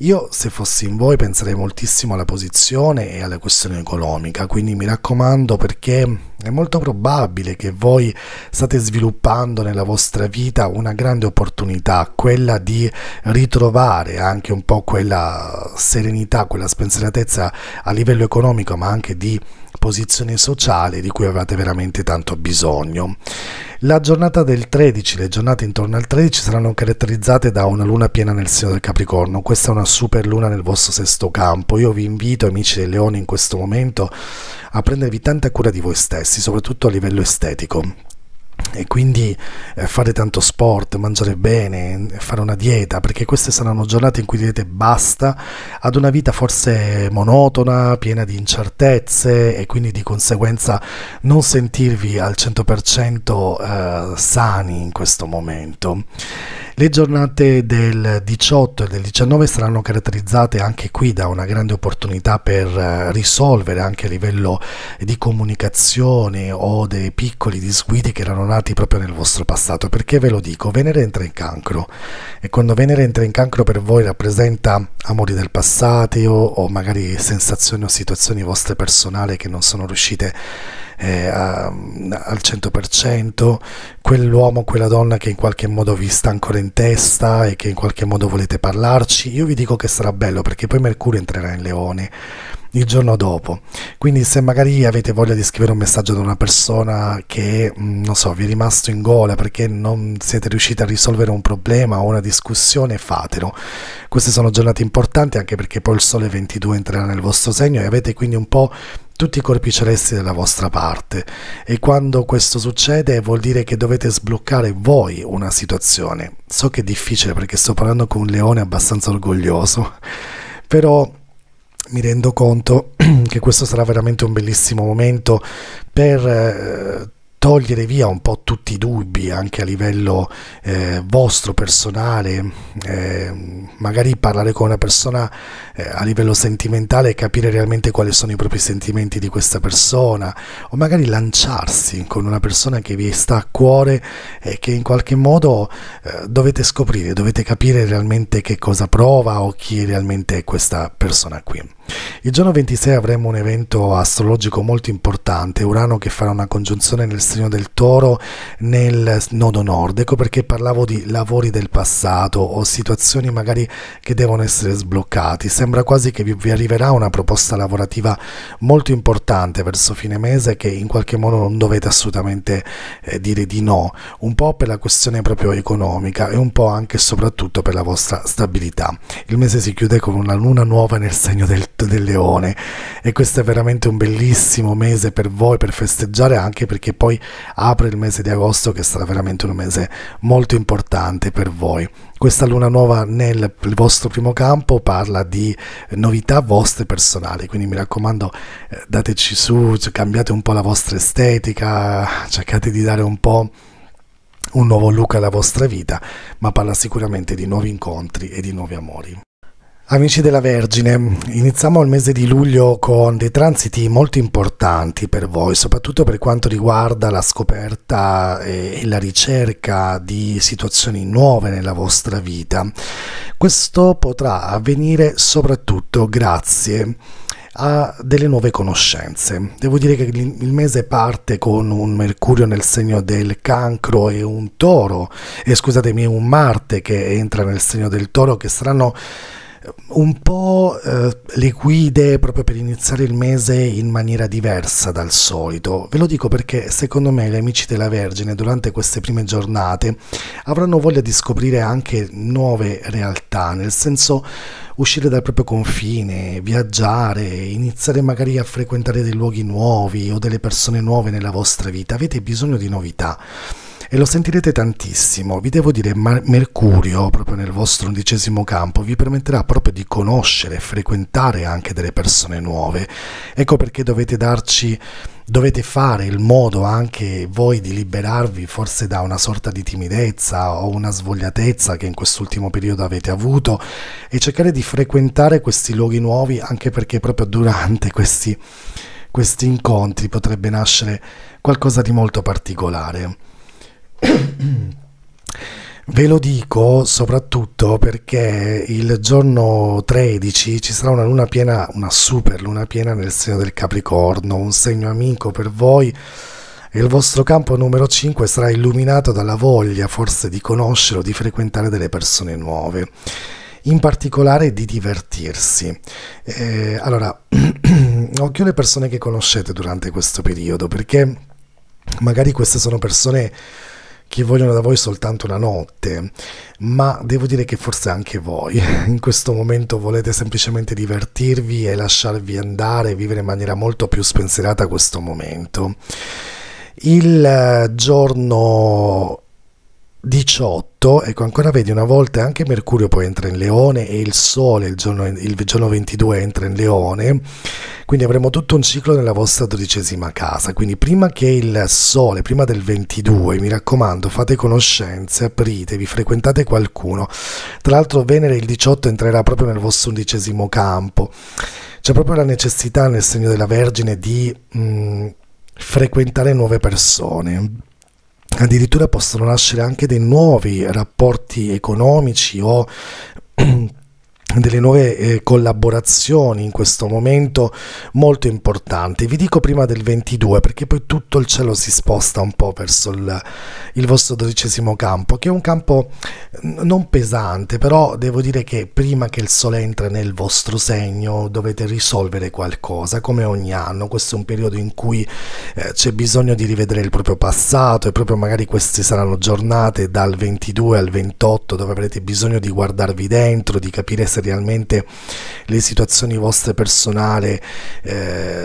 Io, se fossi in voi, penserei moltissimo alla posizione e alla questione economica, quindi mi raccomando, perché è molto probabile che voi state sviluppando nella vostra vita una grande opportunità, quella di ritrovare anche un po' quella serenità, quella spensieratezza a livello economico, ma anche di posizione sociale di cui avevate veramente tanto bisogno. La giornata del 13, le giornate intorno al 13 saranno caratterizzate da una luna piena nel segno del Capricorno. Questa è una super luna nel vostro 6° campo. Io vi invito, amici del Leone, in questo momento a prendervi tanta cura di voi stessi, soprattutto a livello estetico, e quindi fare tanto sport, mangiare bene, fare una dieta, perché queste saranno giornate in cui direte basta ad una vita forse monotona, piena di incertezze, e quindi di conseguenza non sentirvi al 100% sani in questo momento. Le giornate del 18 e del 19 saranno caratterizzate anche qui da una grande opportunità per risolvere anche a livello di comunicazione o dei piccoli disguidi che erano nati tornati proprio nel vostro passato, perché ve lo dico, Venere entra in Cancro e quando Venere entra in Cancro per voi rappresenta amori del passato o magari sensazioni o situazioni vostre personali che non sono riuscite al 100%, quell'uomo, quella donna che in qualche modo vi sta ancora in testa e che in qualche modo volete parlarci. Io vi dico che sarà bello perché poi Mercurio entrerà in Leone il giorno dopo, quindi se magari avete voglia di scrivere un messaggio ad una persona che, non so, vi è rimasto in gola perché non siete riusciti a risolvere un problema o una discussione, fatelo. Queste sono giornate importanti anche perché poi il Sole 22 entrerà nel vostro segno e avete quindi un po' tutti i corpi celesti dalla vostra parte, e quando questo succede vuol dire che dovete sbloccare voi una situazione. So che è difficile perché sto parlando con un leone abbastanza orgoglioso, però mi rendo conto che questo sarà veramente un bellissimo momento per togliere via un po' tutti i dubbi anche a livello vostro personale, magari parlare con una persona a livello sentimentale e capire realmente quali sono i propri sentimenti di questa persona, o magari lanciarsi con una persona che vi sta a cuore e che in qualche modo dovete scoprire, dovete capire realmente che cosa prova o chi realmente è questa persona qui. Il giorno 26 avremo un evento astrologico molto importante, Urano che farà una congiunzione nel segno del Toro nel Nodo Nord. Ecco perché parlavo di lavori del passato o situazioni magari che devono essere sbloccati. Sembra quasi che vi arriverà una proposta lavorativa molto importante verso fine mese che in qualche modo non dovete assolutamente dire di no, un po' per la questione proprio economica e un po' anche e soprattutto per la vostra stabilità. Il mese si chiude con una luna nuova nel segno del Leone e questo è veramente un bellissimo mese per voi per festeggiare, anche perché poi apre il mese di agosto che sarà veramente un mese molto importante per voi. Questa luna nuova nel vostro primo campo parla di novità vostre personali, quindi mi raccomando dateci su, cambiate un po' la vostra estetica, cercate di dare un po' un nuovo look alla vostra vita, ma parla sicuramente di nuovi incontri e di nuovi amori. Amici della Vergine, iniziamo il mese di luglio con dei transiti molto importanti per voi, soprattutto per quanto riguarda la scoperta e la ricerca di situazioni nuove nella vostra vita. Questo potrà avvenire soprattutto grazie a delle nuove conoscenze. Devo dire che il mese parte con un Mercurio nel segno del Cancro e un Marte che entra nel segno del Toro, che saranno un po' le guide proprio per iniziare il mese in maniera diversa dal solito. Ve lo dico perché secondo me gli amici della Vergine durante queste prime giornate avranno voglia di scoprire anche nuove realtà, nel senso uscire dal proprio confine, viaggiare, iniziare magari a frequentare dei luoghi nuovi o delle persone nuove nella vostra vita. Avete bisogno di novità e lo sentirete tantissimo. Vi devo dire, Mercurio proprio nel vostro 11° campo vi permetterà proprio di conoscere e frequentare anche delle persone nuove. Ecco perché dovete fare il modo anche voi di liberarvi forse da una sorta di timidezza o una svogliatezza che in quest'ultimo periodo avete avuto e cercare di frequentare questi luoghi nuovi, anche perché proprio durante questi incontri potrebbe nascere qualcosa di molto particolare. Ve lo dico soprattutto perché il giorno 13 ci sarà una luna piena, una super luna piena nel segno del Capricorno, un segno amico per voi, e il vostro campo numero 5 sarà illuminato dalla voglia forse di conoscere o di frequentare delle persone nuove, in particolare di divertirsi. Allora, occhio alle persone che conoscete durante questo periodo, perché magari queste sono persone che vogliono da voi soltanto una notte, ma devo dire che forse anche voi in questo momento volete semplicemente divertirvi e lasciarvi andare, vivere in maniera molto più spensierata questo momento. Il giorno 18, ecco, ancora vedi una volta anche Mercurio poi entra in Leone e il Sole il giorno 22 entra in Leone, quindi avremo tutto un ciclo nella vostra 12ª casa. Quindi prima che il Sole, prima del 22, mi raccomando, fate conoscenze, apritevi, frequentate qualcuno. Tra l'altro Venere il 18 entrerà proprio nel vostro 11° campo, c'è proprio la necessità nel segno della Vergine di frequentare nuove persone. addirittura possono nascere anche dei nuovi rapporti economici o delle nuove collaborazioni in questo momento molto importanti. Vi dico prima del 22 perché poi tutto il cielo si sposta un po' verso il vostro 12° campo, che è un campo non pesante, però devo dire che prima che il sole entra nel vostro segno dovete risolvere qualcosa, come ogni anno. Questo è un periodo in cui c'è bisogno di rivedere il proprio passato, e proprio magari queste saranno giornate dal 22 al 28 dove avrete bisogno di guardarvi dentro, di capire se realmente le situazioni vostre personali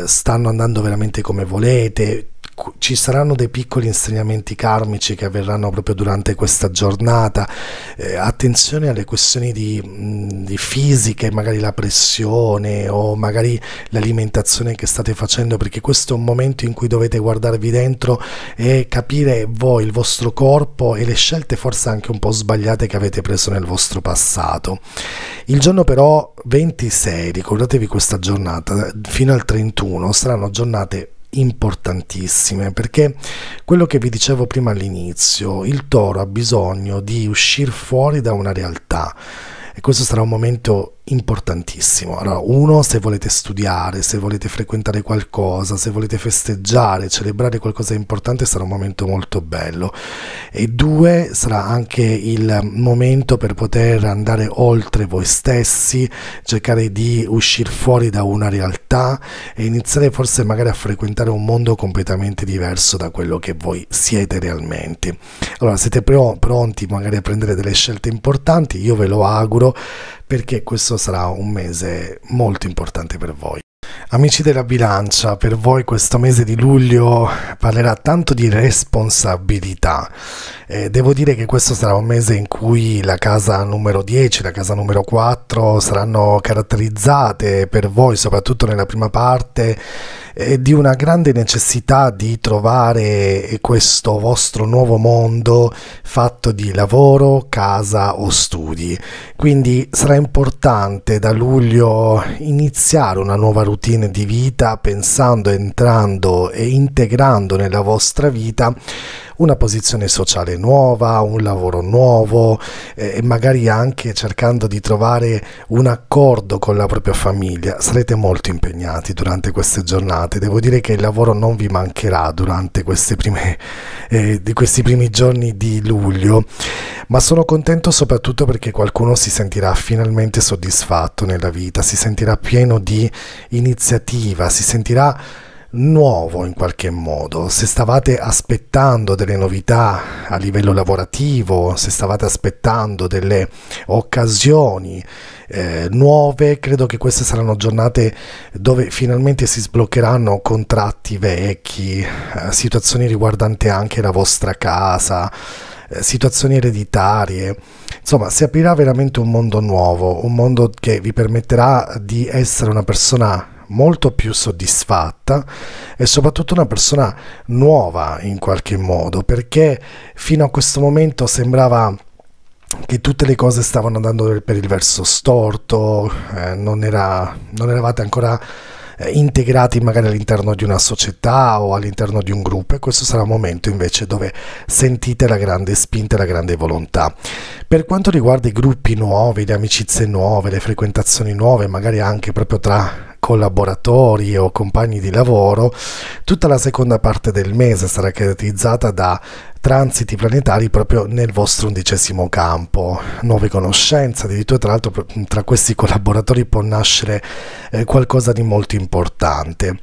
stanno andando veramente come volete. Ci saranno dei piccoli insegnamenti karmici che avverranno proprio durante questa giornata. Attenzione alle questioni di fisiche, magari la pressione o magari l'alimentazione che state facendo, perché questo è un momento in cui dovete guardarvi dentro e capire voi, il vostro corpo e le scelte forse anche un po' sbagliate che avete preso nel vostro passato. Il giorno però 26, ricordatevi questa giornata, fino al 31 saranno giornate importantissime, perché quello che vi dicevo prima all'inizio, il Toro ha bisogno di uscire fuori da una realtà, e questo sarà un momento importantissimo. Allora, uno, se volete studiare, se volete frequentare qualcosa, se volete festeggiare, celebrare qualcosa di importante, sarà un momento molto bello. E due, sarà anche il momento per poter andare oltre voi stessi, cercare di uscire fuori da una realtà e iniziare forse magari a frequentare un mondo completamente diverso da quello che voi siete realmente. Allora, siete pronti magari a prendere delle scelte importanti? Io ve lo auguro, perché questo sarà un mese molto importante per voi. Amici della Bilancia, per voi questo mese di luglio parlerà tanto di responsabilità. Devo dire che questo sarà un mese in cui la casa numero 10, la casa numero 4 saranno caratterizzate per voi, soprattutto nella prima parte, di una grande necessità di trovare questo vostro nuovo mondo fatto di lavoro, casa o studi. Quindi sarà importante da luglio iniziare una nuova routine di vita, pensando, entrando e integrando nella vostra vita una posizione sociale nuova, un lavoro nuovo e magari anche cercando di trovare un accordo con la propria famiglia. Sarete molto impegnati durante queste giornate. Devo dire che il lavoro non vi mancherà durante questi primi giorni di luglio, ma sono contento soprattutto perché qualcuno si sentirà finalmente soddisfatto nella vita, si sentirà pieno di iniziativa, si sentirà nuovo in qualche modo. Se stavate aspettando delle novità a livello lavorativo, se stavate aspettando delle occasioni nuove, credo che queste saranno giornate dove finalmente si sbloccheranno contratti vecchi, situazioni riguardanti anche la vostra casa, situazioni ereditarie. Insomma, si aprirà veramente un mondo nuovo, un mondo che vi permetterà di essere una persona molto più soddisfatta e soprattutto una persona nuova in qualche modo, perché fino a questo momento sembrava che tutte le cose stavano andando per il verso storto, non eravate ancora integrati magari all'interno di una società o all'interno di un gruppo, e questo sarà un momento invece dove sentite la grande spinta e la grande volontà. Per quanto riguarda i gruppi nuovi, le amicizie nuove, le frequentazioni nuove, magari anche proprio tra collaboratori o compagni di lavoro, tutta la seconda parte del mese sarà caratterizzata da transiti planetari proprio nel vostro 11° campo, nuove conoscenze. Addirittura, tra l'altro, tra questi collaboratori può nascere qualcosa di molto importante.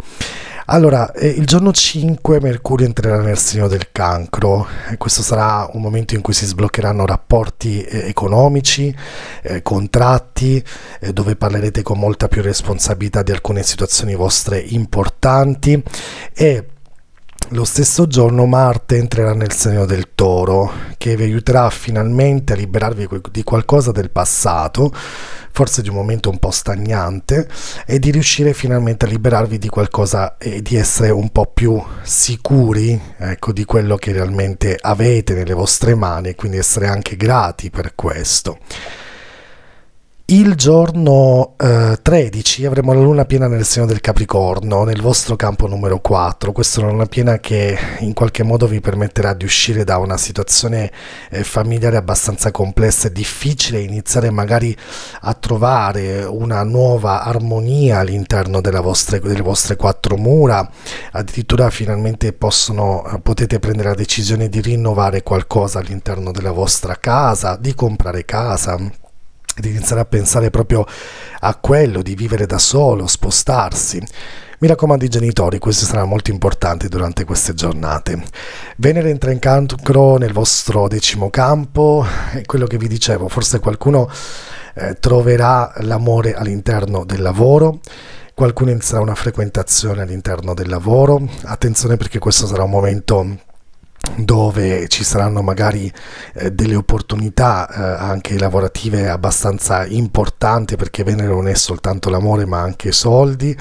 Allora, il giorno 5 Mercurio entrerà nel segno del Cancro, e questo sarà un momento in cui si sbloccheranno rapporti economici, contratti, dove parlerete con molta più responsabilità di alcune situazioni vostre importanti. E lo stesso giorno Marte entrerà nel segno del Toro, che vi aiuterà finalmente a liberarvi di qualcosa del passato, forse di un momento un po' stagnante, e di riuscire finalmente a liberarvi di qualcosa e di essere un po' più sicuri, ecco, di quello che realmente avete nelle vostre mani, e quindi essere anche grati per questo. Il giorno 13 avremo la luna piena nel segno del Capricorno, nel vostro campo numero 4. Questa è una luna piena che in qualche modo vi permetterà di uscire da una situazione familiare abbastanza complessa e difficile, iniziare magari a trovare una nuova armonia all'interno delle vostre quattro mura. Addirittura finalmente potete prendere la decisione di rinnovare qualcosa all'interno della vostra casa, di comprare casa, di iniziare a pensare proprio a quello di vivere da solo, spostarsi. Mi raccomando i genitori, questo sarà molto importante durante queste giornate. Venere entra in Cancro nel vostro 10° campo, è quello che vi dicevo, forse qualcuno troverà l'amore all'interno del lavoro, qualcuno inizierà una frequentazione all'interno del lavoro. Attenzione, perché questo sarà un momento dove ci saranno magari delle opportunità anche lavorative abbastanza importanti, perché Venere non è soltanto l'amore ma anche i soldi.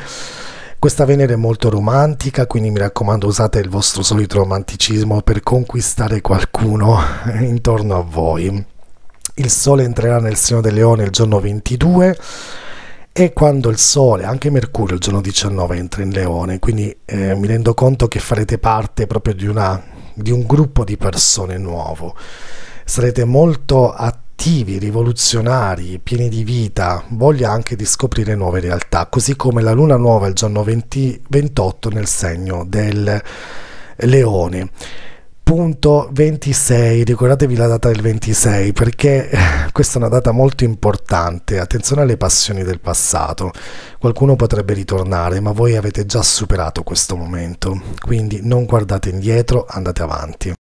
Questa Venere è molto romantica, quindi mi raccomando usate il vostro solito romanticismo per conquistare qualcuno intorno a voi. Il Sole entrerà nel segno del Leone il giorno 22, e quando il Sole, anche Mercurio il giorno 19 entra in Leone, quindi mi rendo conto che farete parte proprio di un gruppo di persone nuovo. Sarete molto attivi, rivoluzionari, pieni di vita, voglia anche di scoprire nuove realtà, così come la luna nuova il giorno 28 nel segno del Leone. Punto 26, ricordatevi la data del 26, perché questa è una data molto importante. Attenzione alle passioni del passato, qualcuno potrebbe ritornare, ma voi avete già superato questo momento, quindi non guardate indietro, andate avanti.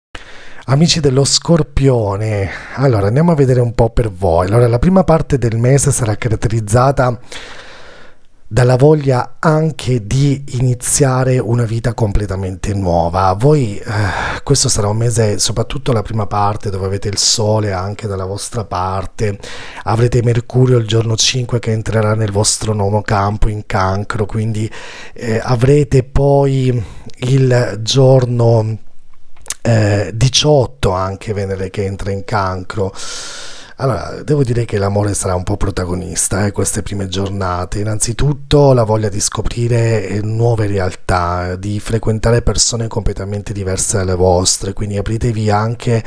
Amici dello Scorpione, allora andiamo a vedere un po' per voi. Allora, la prima parte del mese sarà caratterizzata dalla voglia anche di iniziare una vita completamente nuova. Voi questo sarà un mese, soprattutto la prima parte, dove avete il Sole anche dalla vostra parte, avrete Mercurio il giorno 5 che entrerà nel vostro 9° campo in Cancro, quindi avrete poi il giorno 18 anche Venere che entra in Cancro. Allora, devo dire che l'amore sarà un po' protagonista queste prime giornate. Innanzitutto la voglia di scoprire nuove realtà, di frequentare persone completamente diverse dalle vostre, quindi apritevi anche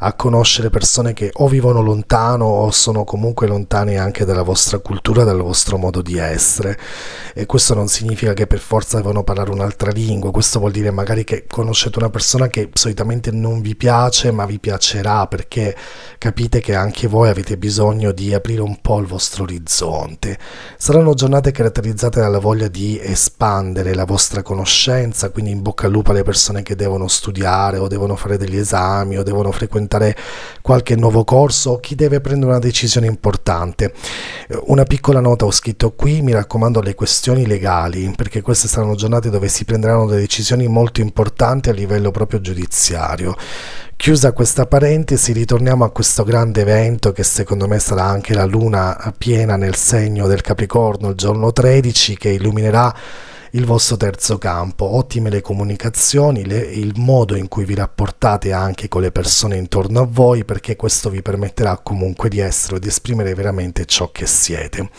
a conoscere persone che o vivono lontano o sono comunque lontane anche dalla vostra cultura, dal vostro modo di essere. E questo non significa che per forza devono parlare un'altra lingua, questo vuol dire magari che conoscete una persona che solitamente non vi piace ma vi piacerà, perché capite che anche voi avete bisogno di aprire un po' il vostro orizzonte. Saranno giornate caratterizzate dalla voglia di espandere la vostra conoscenza, quindi in bocca al lupo alle persone che devono studiare o devono fare degli esami o devono frequentare qualche nuovo corso, o chi deve prendere una decisione importante. Una piccola nota ho scritto qui, mi raccomando le questioni legali, perché queste saranno giornate dove si prenderanno delle decisioni molto importanti a livello proprio giudiziario. Chiusa questa parentesi, ritorniamo a questo grande evento che secondo me sarà anche la luna piena nel segno del Capricorno il giorno 13, che illuminerà il vostro 3° campo. Ottime le comunicazioni, il modo in cui vi rapportate anche con le persone intorno a voi, perché questo vi permetterà comunque di essere o di esprimere veramente ciò che siete.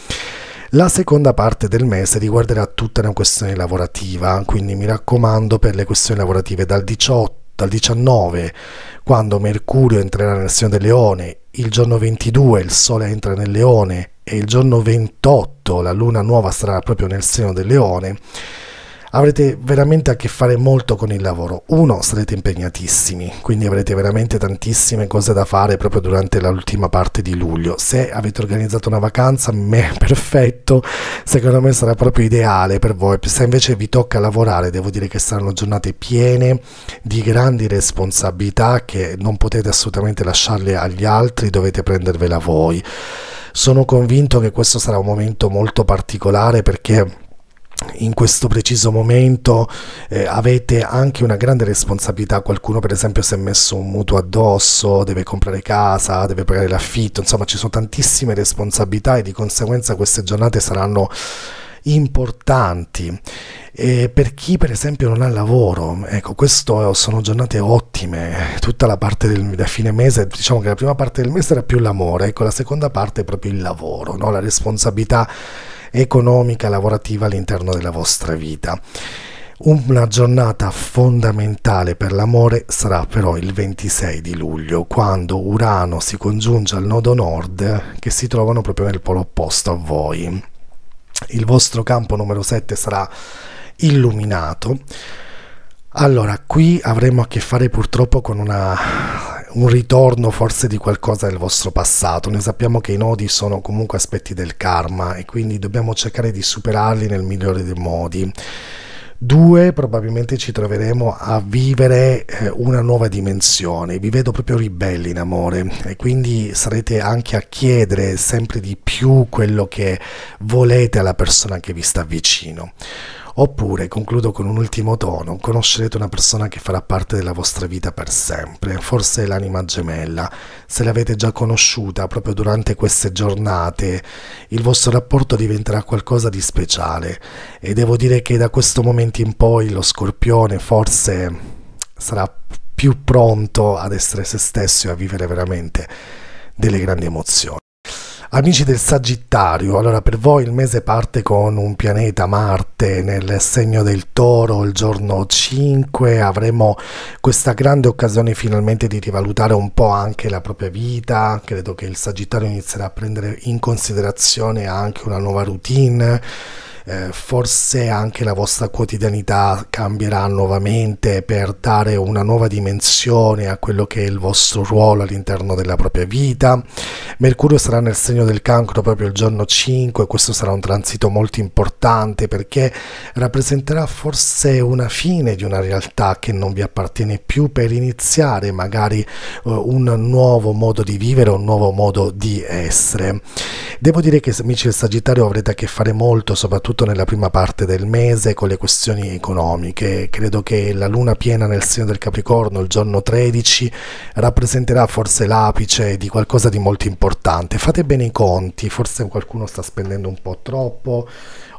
La seconda parte del mese riguarderà tutta una questione lavorativa, quindi mi raccomando per le questioni lavorative dal 19, quando Mercurio entrerà nel segno del Leone, il giorno 22 il Sole entra nel Leone e il giorno 28 la luna nuova sarà proprio nel segno del Leone, avrete veramente a che fare molto con il lavoro. Uno, sarete impegnatissimi, quindi avrete veramente tantissime cose da fare proprio durante l'ultima parte di luglio. Se avete organizzato una vacanza, perfetto, secondo me sarà proprio ideale per voi. Se invece vi tocca lavorare, devo dire che saranno giornate piene di grandi responsabilità che non potete assolutamente lasciarle agli altri, dovete prendervela voi. Sono convinto che questo sarà un momento molto particolare, perché in questo preciso momento avete anche una grande responsabilità. Qualcuno per esempio si è messo un mutuo addosso, deve comprare casa, deve pagare l'affitto, insomma ci sono tantissime responsabilità e di conseguenza queste giornate saranno importanti. E per chi per esempio non ha lavoro, ecco, queste sono giornate ottime. Tutta la parte del fine mese, diciamo che la prima parte del mese era più l'amore, ecco, la seconda parte è proprio il lavoro, no? La responsabilità economica, lavorativa all'interno della vostra vita. Una giornata fondamentale per l'amore sarà però il 26 di luglio, quando Urano si congiunge al Nodo Nord, che si trovano proprio nel polo opposto a voi. Il vostro campo numero 7 sarà illuminato. Allora, qui avremo a che fare purtroppo con un ritorno forse di qualcosa del vostro passato. Noi sappiamo che i nodi sono comunque aspetti del karma e quindi dobbiamo cercare di superarli nel migliore dei modi. 2, probabilmente ci troveremo a vivere una nuova dimensione. Vi vedo proprio ribelli in amore e quindi sarete anche a chiedere sempre di più quello che volete alla persona che vi sta vicino. Oppure, concludo con un ultimo tono, conoscerete una persona che farà parte della vostra vita per sempre, forse l'anima gemella. Se l'avete già conosciuta proprio durante queste giornate, il vostro rapporto diventerà qualcosa di speciale. E devo dire che da questo momento in poi lo Scorpione forse sarà più pronto ad essere se stesso e a vivere veramente delle grandi emozioni. Amici del Sagittario, allora per voi il mese parte con un pianeta Marte nel segno del Toro, il giorno 5, avremo questa grande occasione finalmente di rivalutare un po' anche la propria vita. Credo che il Sagittario inizierà a prendere in considerazione anche una nuova routine, forse anche la vostra quotidianità cambierà nuovamente per dare una nuova dimensione a quello che è il vostro ruolo all'interno della propria vita. Mercurio sarà nel segno del Cancro proprio il giorno 5, questo sarà un transito molto importante perché rappresenterà forse una fine di una realtà che non vi appartiene più, per iniziare magari un nuovo modo di vivere, un nuovo modo di essere. Devo dire che, amici del Sagittario, avrete a che fare molto, soprattutto nella prima parte del mese, con le questioni economiche. Credo che la luna piena nel segno del Capricorno, il giorno 13, rappresenterà forse l'apice di qualcosa di molto importante. Fate bene i conti, forse qualcuno sta spendendo un po' troppo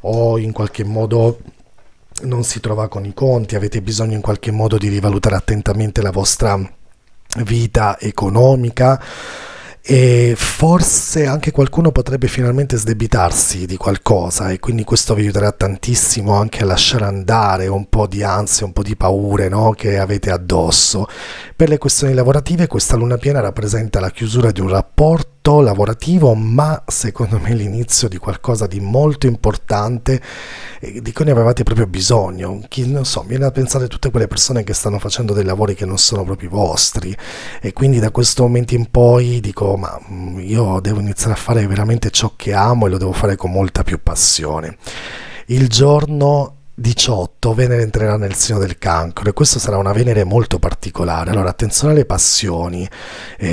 o in qualche modo non si trova con i conti, avete bisogno in qualche modo di rivalutare attentamente la vostra vita economica. E forse anche qualcuno potrebbe finalmente sdebitarsi di qualcosa e quindi questo vi aiuterà tantissimo anche a lasciare andare un po' di ansie, un po' di paure, no? Che avete addosso. Per le questioni lavorative questa luna piena rappresenta la chiusura di un rapporto lavorativo, ma secondo me l'inizio di qualcosa di molto importante, di cui ne avevate proprio bisogno. Chi, non so, viene a pensare a tutte quelle persone che stanno facendo dei lavori che non sono proprio vostri e quindi da questo momento in poi dico, ma io devo iniziare a fare veramente ciò che amo e lo devo fare con molta più passione. Il giorno 18 Venere entrerà nel segno del Cancro e questo sarà una Venere molto particolare. Allora attenzione alle passioni,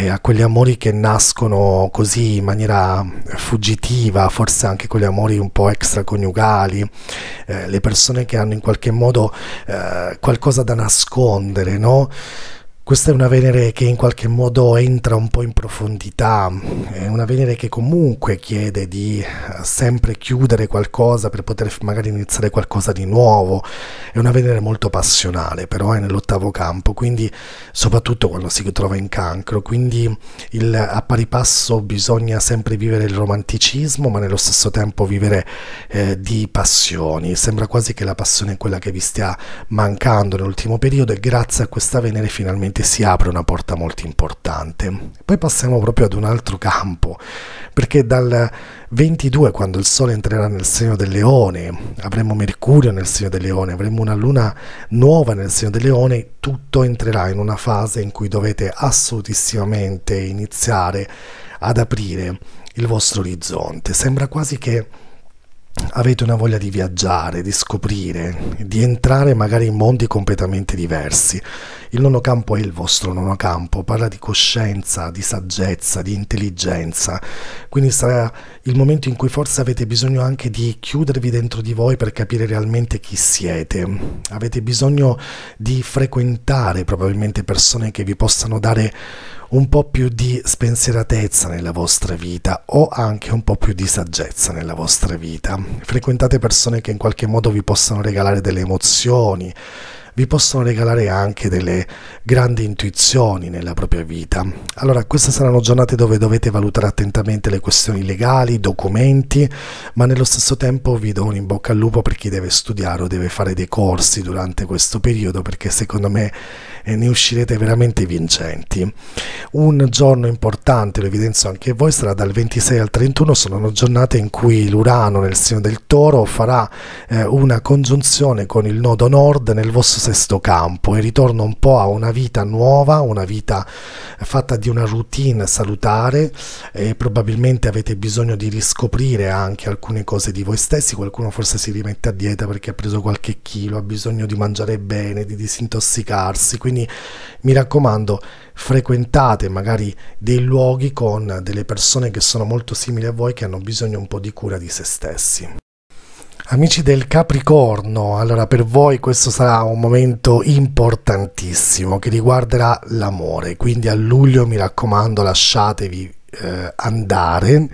a quegli amori che nascono così in maniera fuggitiva, forse anche quegli amori un po' extraconiugali, le persone che hanno in qualche modo qualcosa da nascondere, no? Questa è una Venere che in qualche modo entra un po' in profondità, è una Venere che comunque chiede di sempre chiudere qualcosa per poter magari iniziare qualcosa di nuovo. È una Venere molto passionale, però è nell'ottavo campo, quindi soprattutto quando si trova in Cancro, quindi a pari passo bisogna sempre vivere il romanticismo, ma nello stesso tempo vivere di passioni. Sembra quasi che la passione è quella che vi stia mancando nell'ultimo periodo e grazie a questa Venere finalmente si apre una porta molto importante. Poi passiamo proprio ad un altro campo, perché dal 22, quando il Sole entrerà nel segno del Leone, avremo Mercurio nel segno del Leone, avremo una luna nuova nel segno del Leone, tutto entrerà in una fase in cui dovete assolutissimamente iniziare ad aprire il vostro orizzonte. Sembra quasi che avete una voglia di viaggiare, di scoprire, di entrare magari in mondi completamente diversi. Il nono campo è il vostro nono campo, parla di coscienza, di saggezza, di intelligenza, quindi sarà il momento in cui forse avete bisogno anche di chiudervi dentro di voi per capire realmente chi siete. Avete bisogno di frequentare probabilmente persone che vi possano dare un po' più di spensieratezza nella vostra vita o anche un po' più di saggezza nella vostra vita. Frequentate persone che in qualche modo vi possano regalare delle emozioni, vi possono regalare anche delle grandi intuizioni nella propria vita. Allora, queste saranno giornate dove dovete valutare attentamente le questioni legali, i documenti, ma nello stesso tempo vi do un in bocca al lupo per chi deve studiare o deve fare dei corsi durante questo periodo, perché secondo me ne uscirete veramente vincenti. Un giorno importante, lo evidenzio anche a voi, sarà dal 26 al 31, sono giornate in cui l'Urano nel segno del Toro farà una congiunzione con il Nodo Nord nel vostro sesto campo e ritorno un po' a una vita nuova, una vita fatta di una routine salutare, e probabilmente avete bisogno di riscoprire anche alcune cose di voi stessi. Qualcuno forse si rimette a dieta perché ha preso qualche chilo, ha bisogno di mangiare bene, di disintossicarsi, quindi mi raccomando, frequentate magari dei luoghi con delle persone che sono molto simili a voi, che hanno bisogno un po' di cura di se stessi. Amici del Capricorno, allora per voi questo sarà un momento importantissimo che riguarderà l'amore, quindi a luglio mi raccomando lasciatevi andare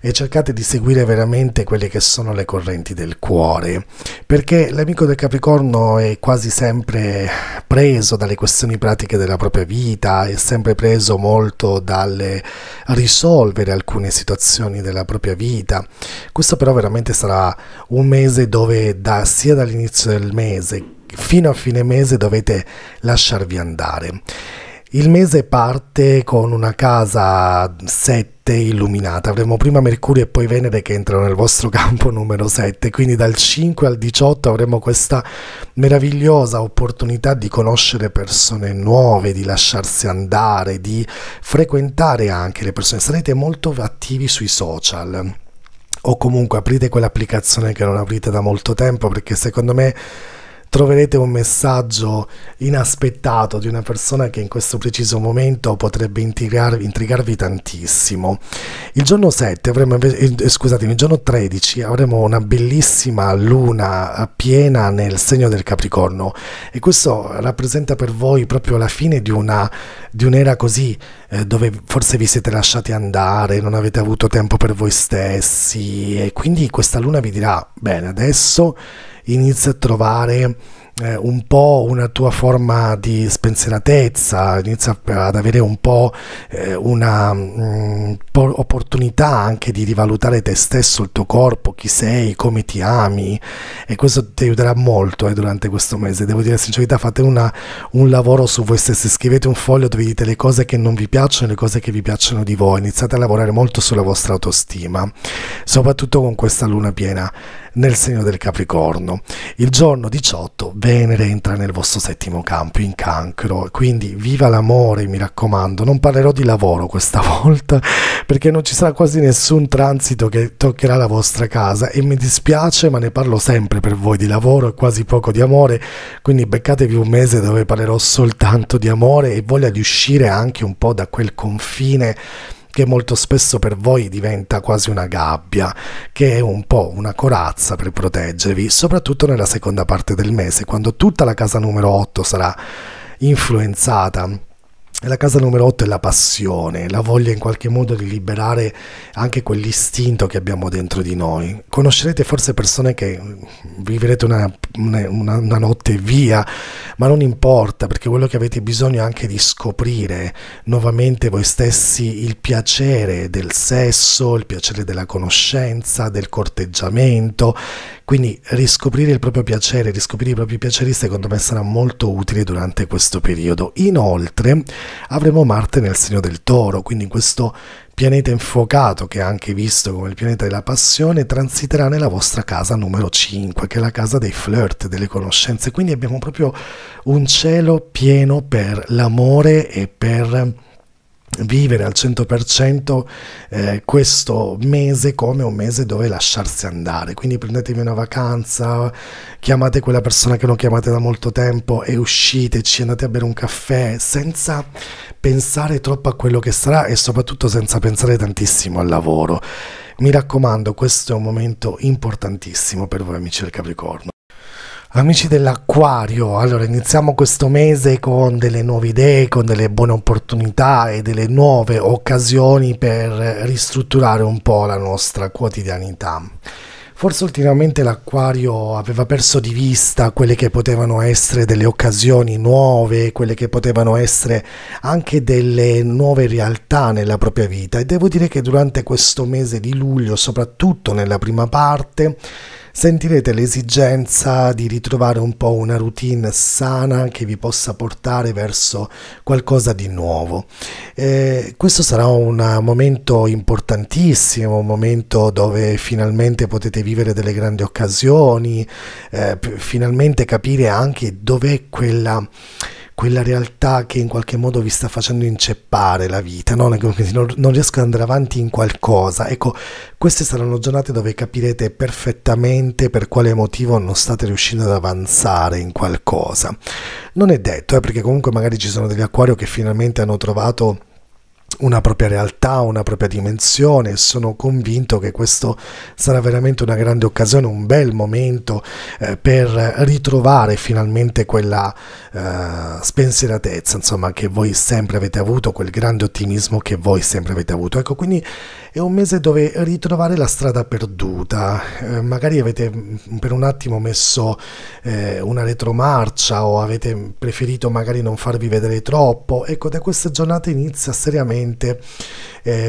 e cercate di seguire veramente quelle che sono le correnti del cuore, perché l'amico del Capricorno è quasi sempre preso dalle questioni pratiche della propria vita, è sempre preso molto dal risolvere alcune situazioni della propria vita. Questo però veramente sarà un mese dove sia dall'inizio del mese fino a fine mese dovete lasciarvi andare. Il mese parte con una casa 7 illuminata, avremo prima Mercurio e poi Venere che entrano nel vostro campo numero 7, quindi dal 5 al 18 avremo questa meravigliosa opportunità di conoscere persone nuove, di lasciarsi andare, di frequentare anche le persone. Sarete molto attivi sui social o comunque aprite quell'applicazione che non aprite da molto tempo, perché secondo me troverete un messaggio inaspettato di una persona che in questo preciso momento potrebbe intrigarvi tantissimo. Il giorno 7 avremo, scusatemi, il giorno 13 avremo una bellissima luna piena nel segno del Capricorno e questo rappresenta per voi proprio la fine di un'era così dove forse vi siete lasciati andare, non avete avuto tempo per voi stessi, e quindi questa luna vi dirà: bene, adesso inizia a trovare un po' una tua forma di spensieratezza, inizia ad avere un po' una opportunità anche di rivalutare te stesso, il tuo corpo, chi sei, come ti ami, e questo ti aiuterà molto durante questo mese. Devo dire la sincerità, fate un lavoro su voi stessi, scrivete un foglio dove dite le cose che non vi piacciono e le cose che vi piacciono di voi, iniziate a lavorare molto sulla vostra autostima, soprattutto con questa luna piena nel segno del Capricorno. Il giorno 18 Venere entra nel vostro settimo campo in Cancro, quindi viva l'amore, mi raccomando. Non parlerò di lavoro questa volta perché non ci sarà quasi nessun transito che toccherà la vostra casa e mi dispiace, ma ne parlo sempre per voi di lavoro e quasi poco di amore, quindi beccatevi un mese dove parlerò soltanto di amore e voglia di uscire anche un po' da quel confine che molto spesso per voi diventa quasi una gabbia, che è un po' una corazza per proteggervi, soprattutto nella seconda parte del mese, quando tutta la casa numero 8 sarà influenzata. La casa numero 8 è la passione, la voglia in qualche modo di liberare anche quell'istinto che abbiamo dentro di noi. Conoscerete forse persone che vivrete una notte via, ma non importa, perché quello che avete bisogno è anche di scoprire nuovamente voi stessi, il piacere del sesso, il piacere della conoscenza, del corteggiamento. Quindi riscoprire il proprio piacere, riscoprire i propri piaceri secondo me sarà molto utile durante questo periodo. Inoltre avremo Marte nel segno del Toro, quindi questo pianeta infuocato, che è anche visto come il pianeta della passione, transiterà nella vostra casa numero 5, che è la casa dei flirt, delle conoscenze. Quindi abbiamo proprio un cielo pieno per l'amore e per vivere al 100% questo mese come un mese dove lasciarsi andare. Quindi prendetevi una vacanza, chiamate quella persona che non chiamate da molto tempo e usciteci, andate a bere un caffè senza pensare troppo a quello che sarà e soprattutto senza pensare tantissimo al lavoro. Mi raccomando, questo è un momento importantissimo per voi amici del Capricorno. Amici dell'Acquario, allora iniziamo questo mese con delle nuove idee, con delle buone opportunità e delle nuove occasioni per ristrutturare un po' la nostra quotidianità. Forse ultimamente l'Acquario aveva perso di vista quelle che potevano essere delle occasioni nuove, quelle che potevano essere anche delle nuove realtà nella propria vita, e devo dire che durante questo mese di luglio, soprattutto nella prima parte, sentirete l'esigenza di ritrovare un po' una routine sana che vi possa portare verso qualcosa di nuovo. Questo sarà un momento importantissimo, un momento dove finalmente potete vivere delle grandi occasioni, finalmente capire anche dov'è quella realtà che in qualche modo vi sta facendo inceppare la vita, no? Non riesco ad andare avanti in qualcosa. Ecco, queste saranno giornate dove capirete perfettamente per quale motivo non state riuscendo ad avanzare in qualcosa. Non è detto, perché comunque magari ci sono degli acquario che finalmente hanno trovato una propria realtà, una propria dimensione. Sono convinto che questo sarà veramente una grande occasione, un bel momento per ritrovare finalmente quella spensieratezza, insomma, che voi sempre avete avuto, quel grande ottimismo che voi sempre avete avuto. Ecco, quindi è un mese dove ritrovare la strada perduta. Magari avete per un attimo messo una retromarcia, o avete preferito magari non farvi vedere troppo. Ecco, da queste giornate inizia seriamente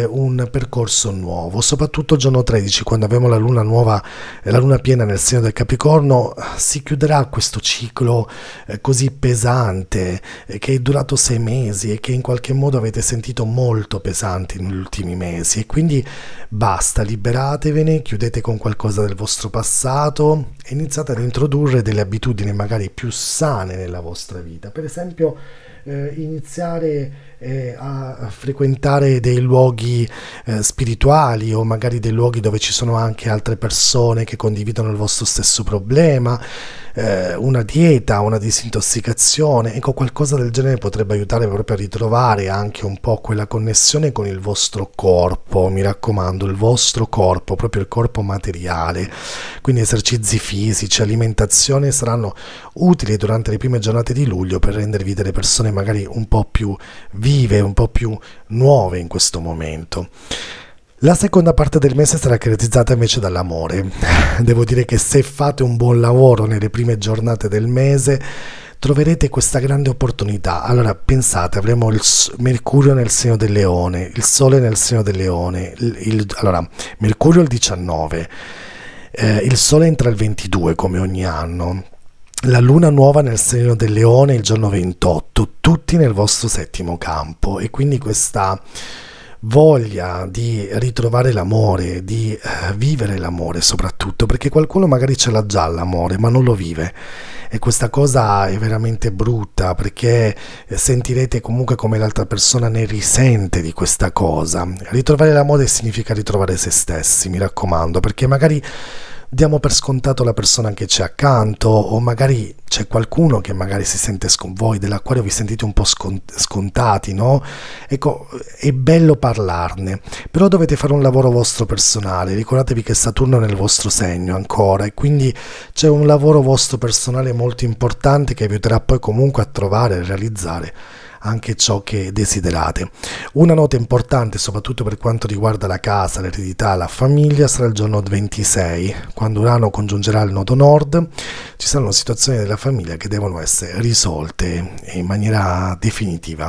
un percorso nuovo, soprattutto il giorno 13, quando avremo la luna nuova, la luna piena nel segno del Capricorno. Si chiuderà questo ciclo così pesante che è durato 6 mesi e che in qualche modo avete sentito molto pesante negli ultimi mesi, e quindi basta, liberatevene, chiudete con qualcosa del vostro passato e iniziate ad introdurre delle abitudini magari più sane nella vostra vita. Per esempio iniziare a frequentare dei luoghi spirituali, o magari dei luoghi dove ci sono anche altre persone che condividono il vostro stesso problema, una dieta, una disintossicazione. Ecco, qualcosa del genere potrebbe aiutare proprio a ritrovare anche un po' quella connessione con il vostro corpo. Mi raccomando, il vostro corpo, proprio il corpo materiale, quindi esercizi fisici, alimentazione saranno utili durante le prime giornate di luglio per rendervi delle persone magari un po' più vive, un po' più nuove in questo momento. La seconda parte del mese sarà caratterizzata invece dall'amore. Devo dire che se fate un buon lavoro nelle prime giornate del mese, troverete questa grande opportunità. Allora, pensate, avremo il Mercurio nel segno del Leone, il Sole nel segno del Leone, allora Mercurio il 19, il Sole entra il 22 come ogni anno, la luna nuova nel segno del Leone il giorno 28, tutti nel vostro settimo campo, e quindi questa voglia di ritrovare l'amore, di vivere l'amore soprattutto, perché qualcuno magari ce l'ha già l'amore ma non lo vive, e questa cosa è veramente brutta, perché sentirete comunque come l'altra persona ne risente di questa cosa. Ritrovare l'amore significa ritrovare se stessi, mi raccomando, perché magari diamo per scontato la persona che c'è accanto, o magari c'è qualcuno che magari si sente, voi dell'acquario vi sentite un po' scontati, no? Ecco, è bello parlarne, però dovete fare un lavoro vostro personale. Ricordatevi che Saturno è nel vostro segno ancora, e quindi c'è un lavoro vostro personale molto importante che vi aiuterà poi comunque a trovare e realizzare anche ciò che desiderate. Una nota importante, soprattutto per quanto riguarda la casa, l'eredità, la famiglia, sarà il giorno 26, quando Urano congiungerà il Nodo Nord. Ci saranno situazioni della famiglia che devono essere risolte in maniera definitiva.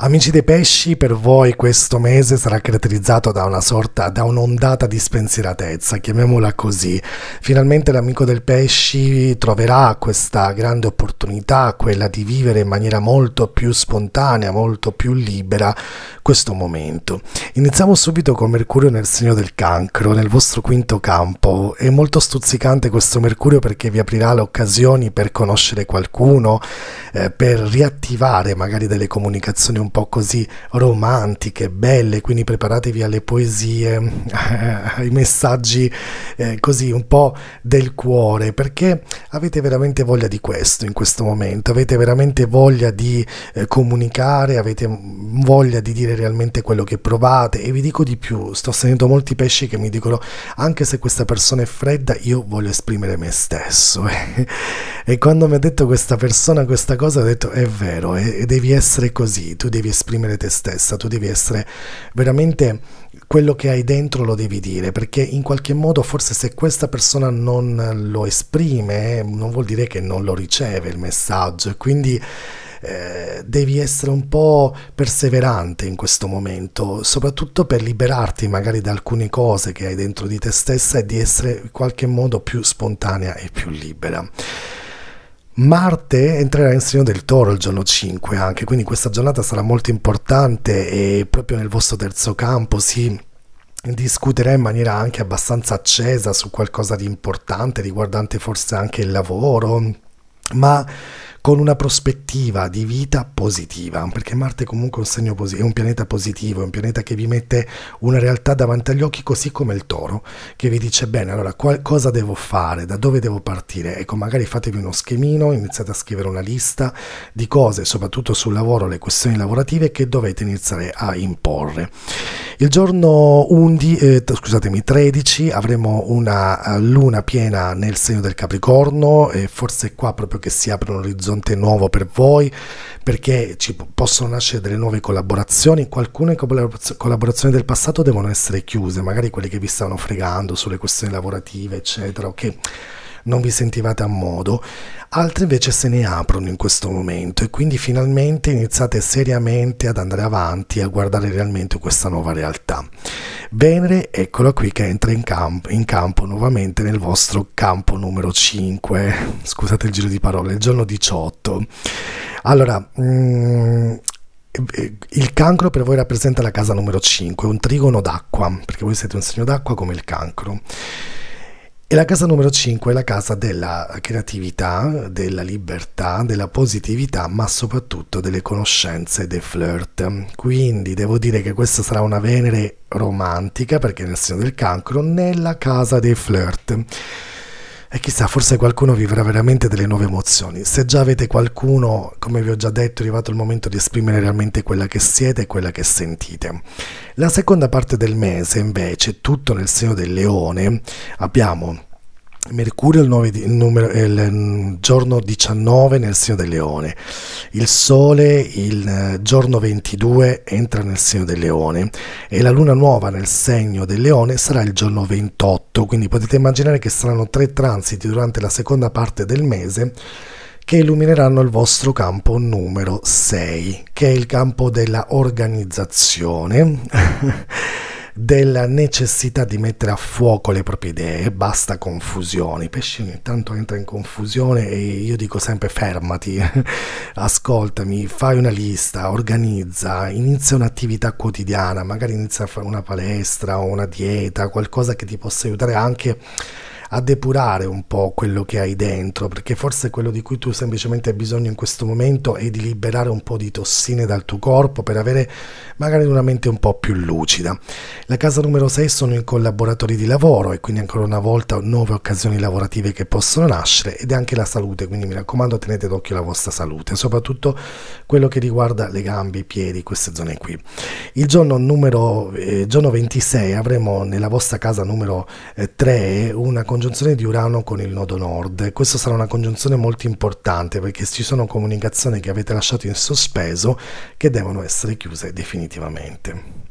Amici dei pesci, per voi questo mese sarà caratterizzato da un'ondata di spensieratezza, chiamiamola così. Finalmente l'amico del pesci troverà questa grande opportunità, quella di vivere in maniera molto più spontanea, molto più libera questo momento. Iniziamo subito con Mercurio nel segno del Cancro, nel vostro quinto campo. È molto stuzzicante questo Mercurio, perché vi aprirà le occasioni per conoscere qualcuno, per riattivare magari delle comunicazioni un po' così romantiche, belle, quindi preparatevi alle poesie, ai messaggi così un po' del cuore, perché avete veramente voglia di questo in questo momento, avete veramente voglia di comunicare, avete voglia di dire realmente quello che provate. E vi dico di più, sto sentendo molti pesci che mi dicono: anche se questa persona è fredda, io voglio esprimere me stesso. E quando mi ha detto questa persona questa cosa, ho detto: è vero, e devi essere così, tu devi esprimere te stessa, tu devi essere veramente... quello che hai dentro lo devi dire, perché in qualche modo forse se questa persona non lo esprime non vuol dire che non lo riceve il messaggio, e quindi devi essere un po' perseverante in questo momento, soprattutto per liberarti magari da alcune cose che hai dentro di te stessa e di essere in qualche modo più spontanea e più libera. Marte entrerà in segno del Toro il giorno 5 anche, quindi questa giornata sarà molto importante e proprio nel vostro terzo campo si discuterà in maniera anche abbastanza accesa su qualcosa di importante riguardante forse anche il lavoro, ma con una prospettiva di vita positiva, perché Marte comunque è un segno positivo, è un pianeta positivo, è un pianeta che vi mette una realtà davanti agli occhi, così come il Toro, che vi dice: bene, allora cosa devo fare, da dove devo partire. Ecco, magari fatevi uno schemino, iniziate a scrivere una lista di cose, soprattutto sul lavoro, le questioni lavorative che dovete iniziare a imporre. Il giorno 13 avremo una luna piena nel segno del Capricorno, e forse è qua proprio che si apre un orizzonte nuovo per voi, perché ci possono nascere delle nuove collaborazioni. Alcune collaborazioni del passato devono essere chiuse, magari quelle che vi stavano fregando sulle questioni lavorative eccetera, ok? Non vi sentivate a modo, altre invece se ne aprono in questo momento, e quindi finalmente iniziate seriamente ad andare avanti, a guardare realmente questa nuova realtà. Venere, eccola qui che entra in campo nuovamente nel vostro campo numero 5, scusate il giro di parole, il giorno 18. Allora, il Cancro per voi rappresenta la casa numero 5, un trigono d'acqua, perché voi siete un segno d'acqua come il Cancro. E la casa numero 5 è la casa della creatività, della libertà, della positività, ma soprattutto delle conoscenze e dei flirt. Quindi devo dire che questa sarà una Venere romantica, perché è nel segno del Cancro, nella casa dei flirt. E chissà, forse qualcuno vivrà veramente delle nuove emozioni. Se già avete qualcuno, come vi ho già detto, è arrivato il momento di esprimere realmente quella che siete e quella che sentite. La seconda parte del mese, invece, tutto nel segno del Leone, abbiamo Mercurio il giorno 19 nel segno del Leone, il Sole il giorno 22 entra nel segno del Leone, e la Luna nuova nel segno del Leone sarà il giorno 28, quindi potete immaginare che saranno tre transiti durante la seconda parte del mese che illumineranno il vostro campo numero 6, che è il campo della organizzazione, della necessità di mettere a fuoco le proprie idee, basta confusione. I pesci ogni tanto entra in confusione e io dico sempre: fermati, ascoltami, fai una lista, organizza, inizia un'attività quotidiana, magari inizia a fare una palestra o una dieta, qualcosa che ti possa aiutare anche a depurare un po' quello che hai dentro, perché forse quello di cui tu semplicemente hai bisogno in questo momento è di liberare un po' di tossine dal tuo corpo per avere magari una mente un po' più lucida. La casa numero 6 sono i collaboratori di lavoro, e quindi ancora una volta nuove occasioni lavorative che possono nascere, ed è anche la salute, quindi mi raccomando tenete d'occhio la vostra salute, soprattutto quello che riguarda le gambe, i piedi, queste zone qui. Il giorno giorno 26 avremo nella vostra casa numero 3 una congiunzione di Urano con il Nodo Nord. Questa sarà una congiunzione molto importante, perché ci sono comunicazioni che avete lasciato in sospeso che devono essere chiuse definitivamente.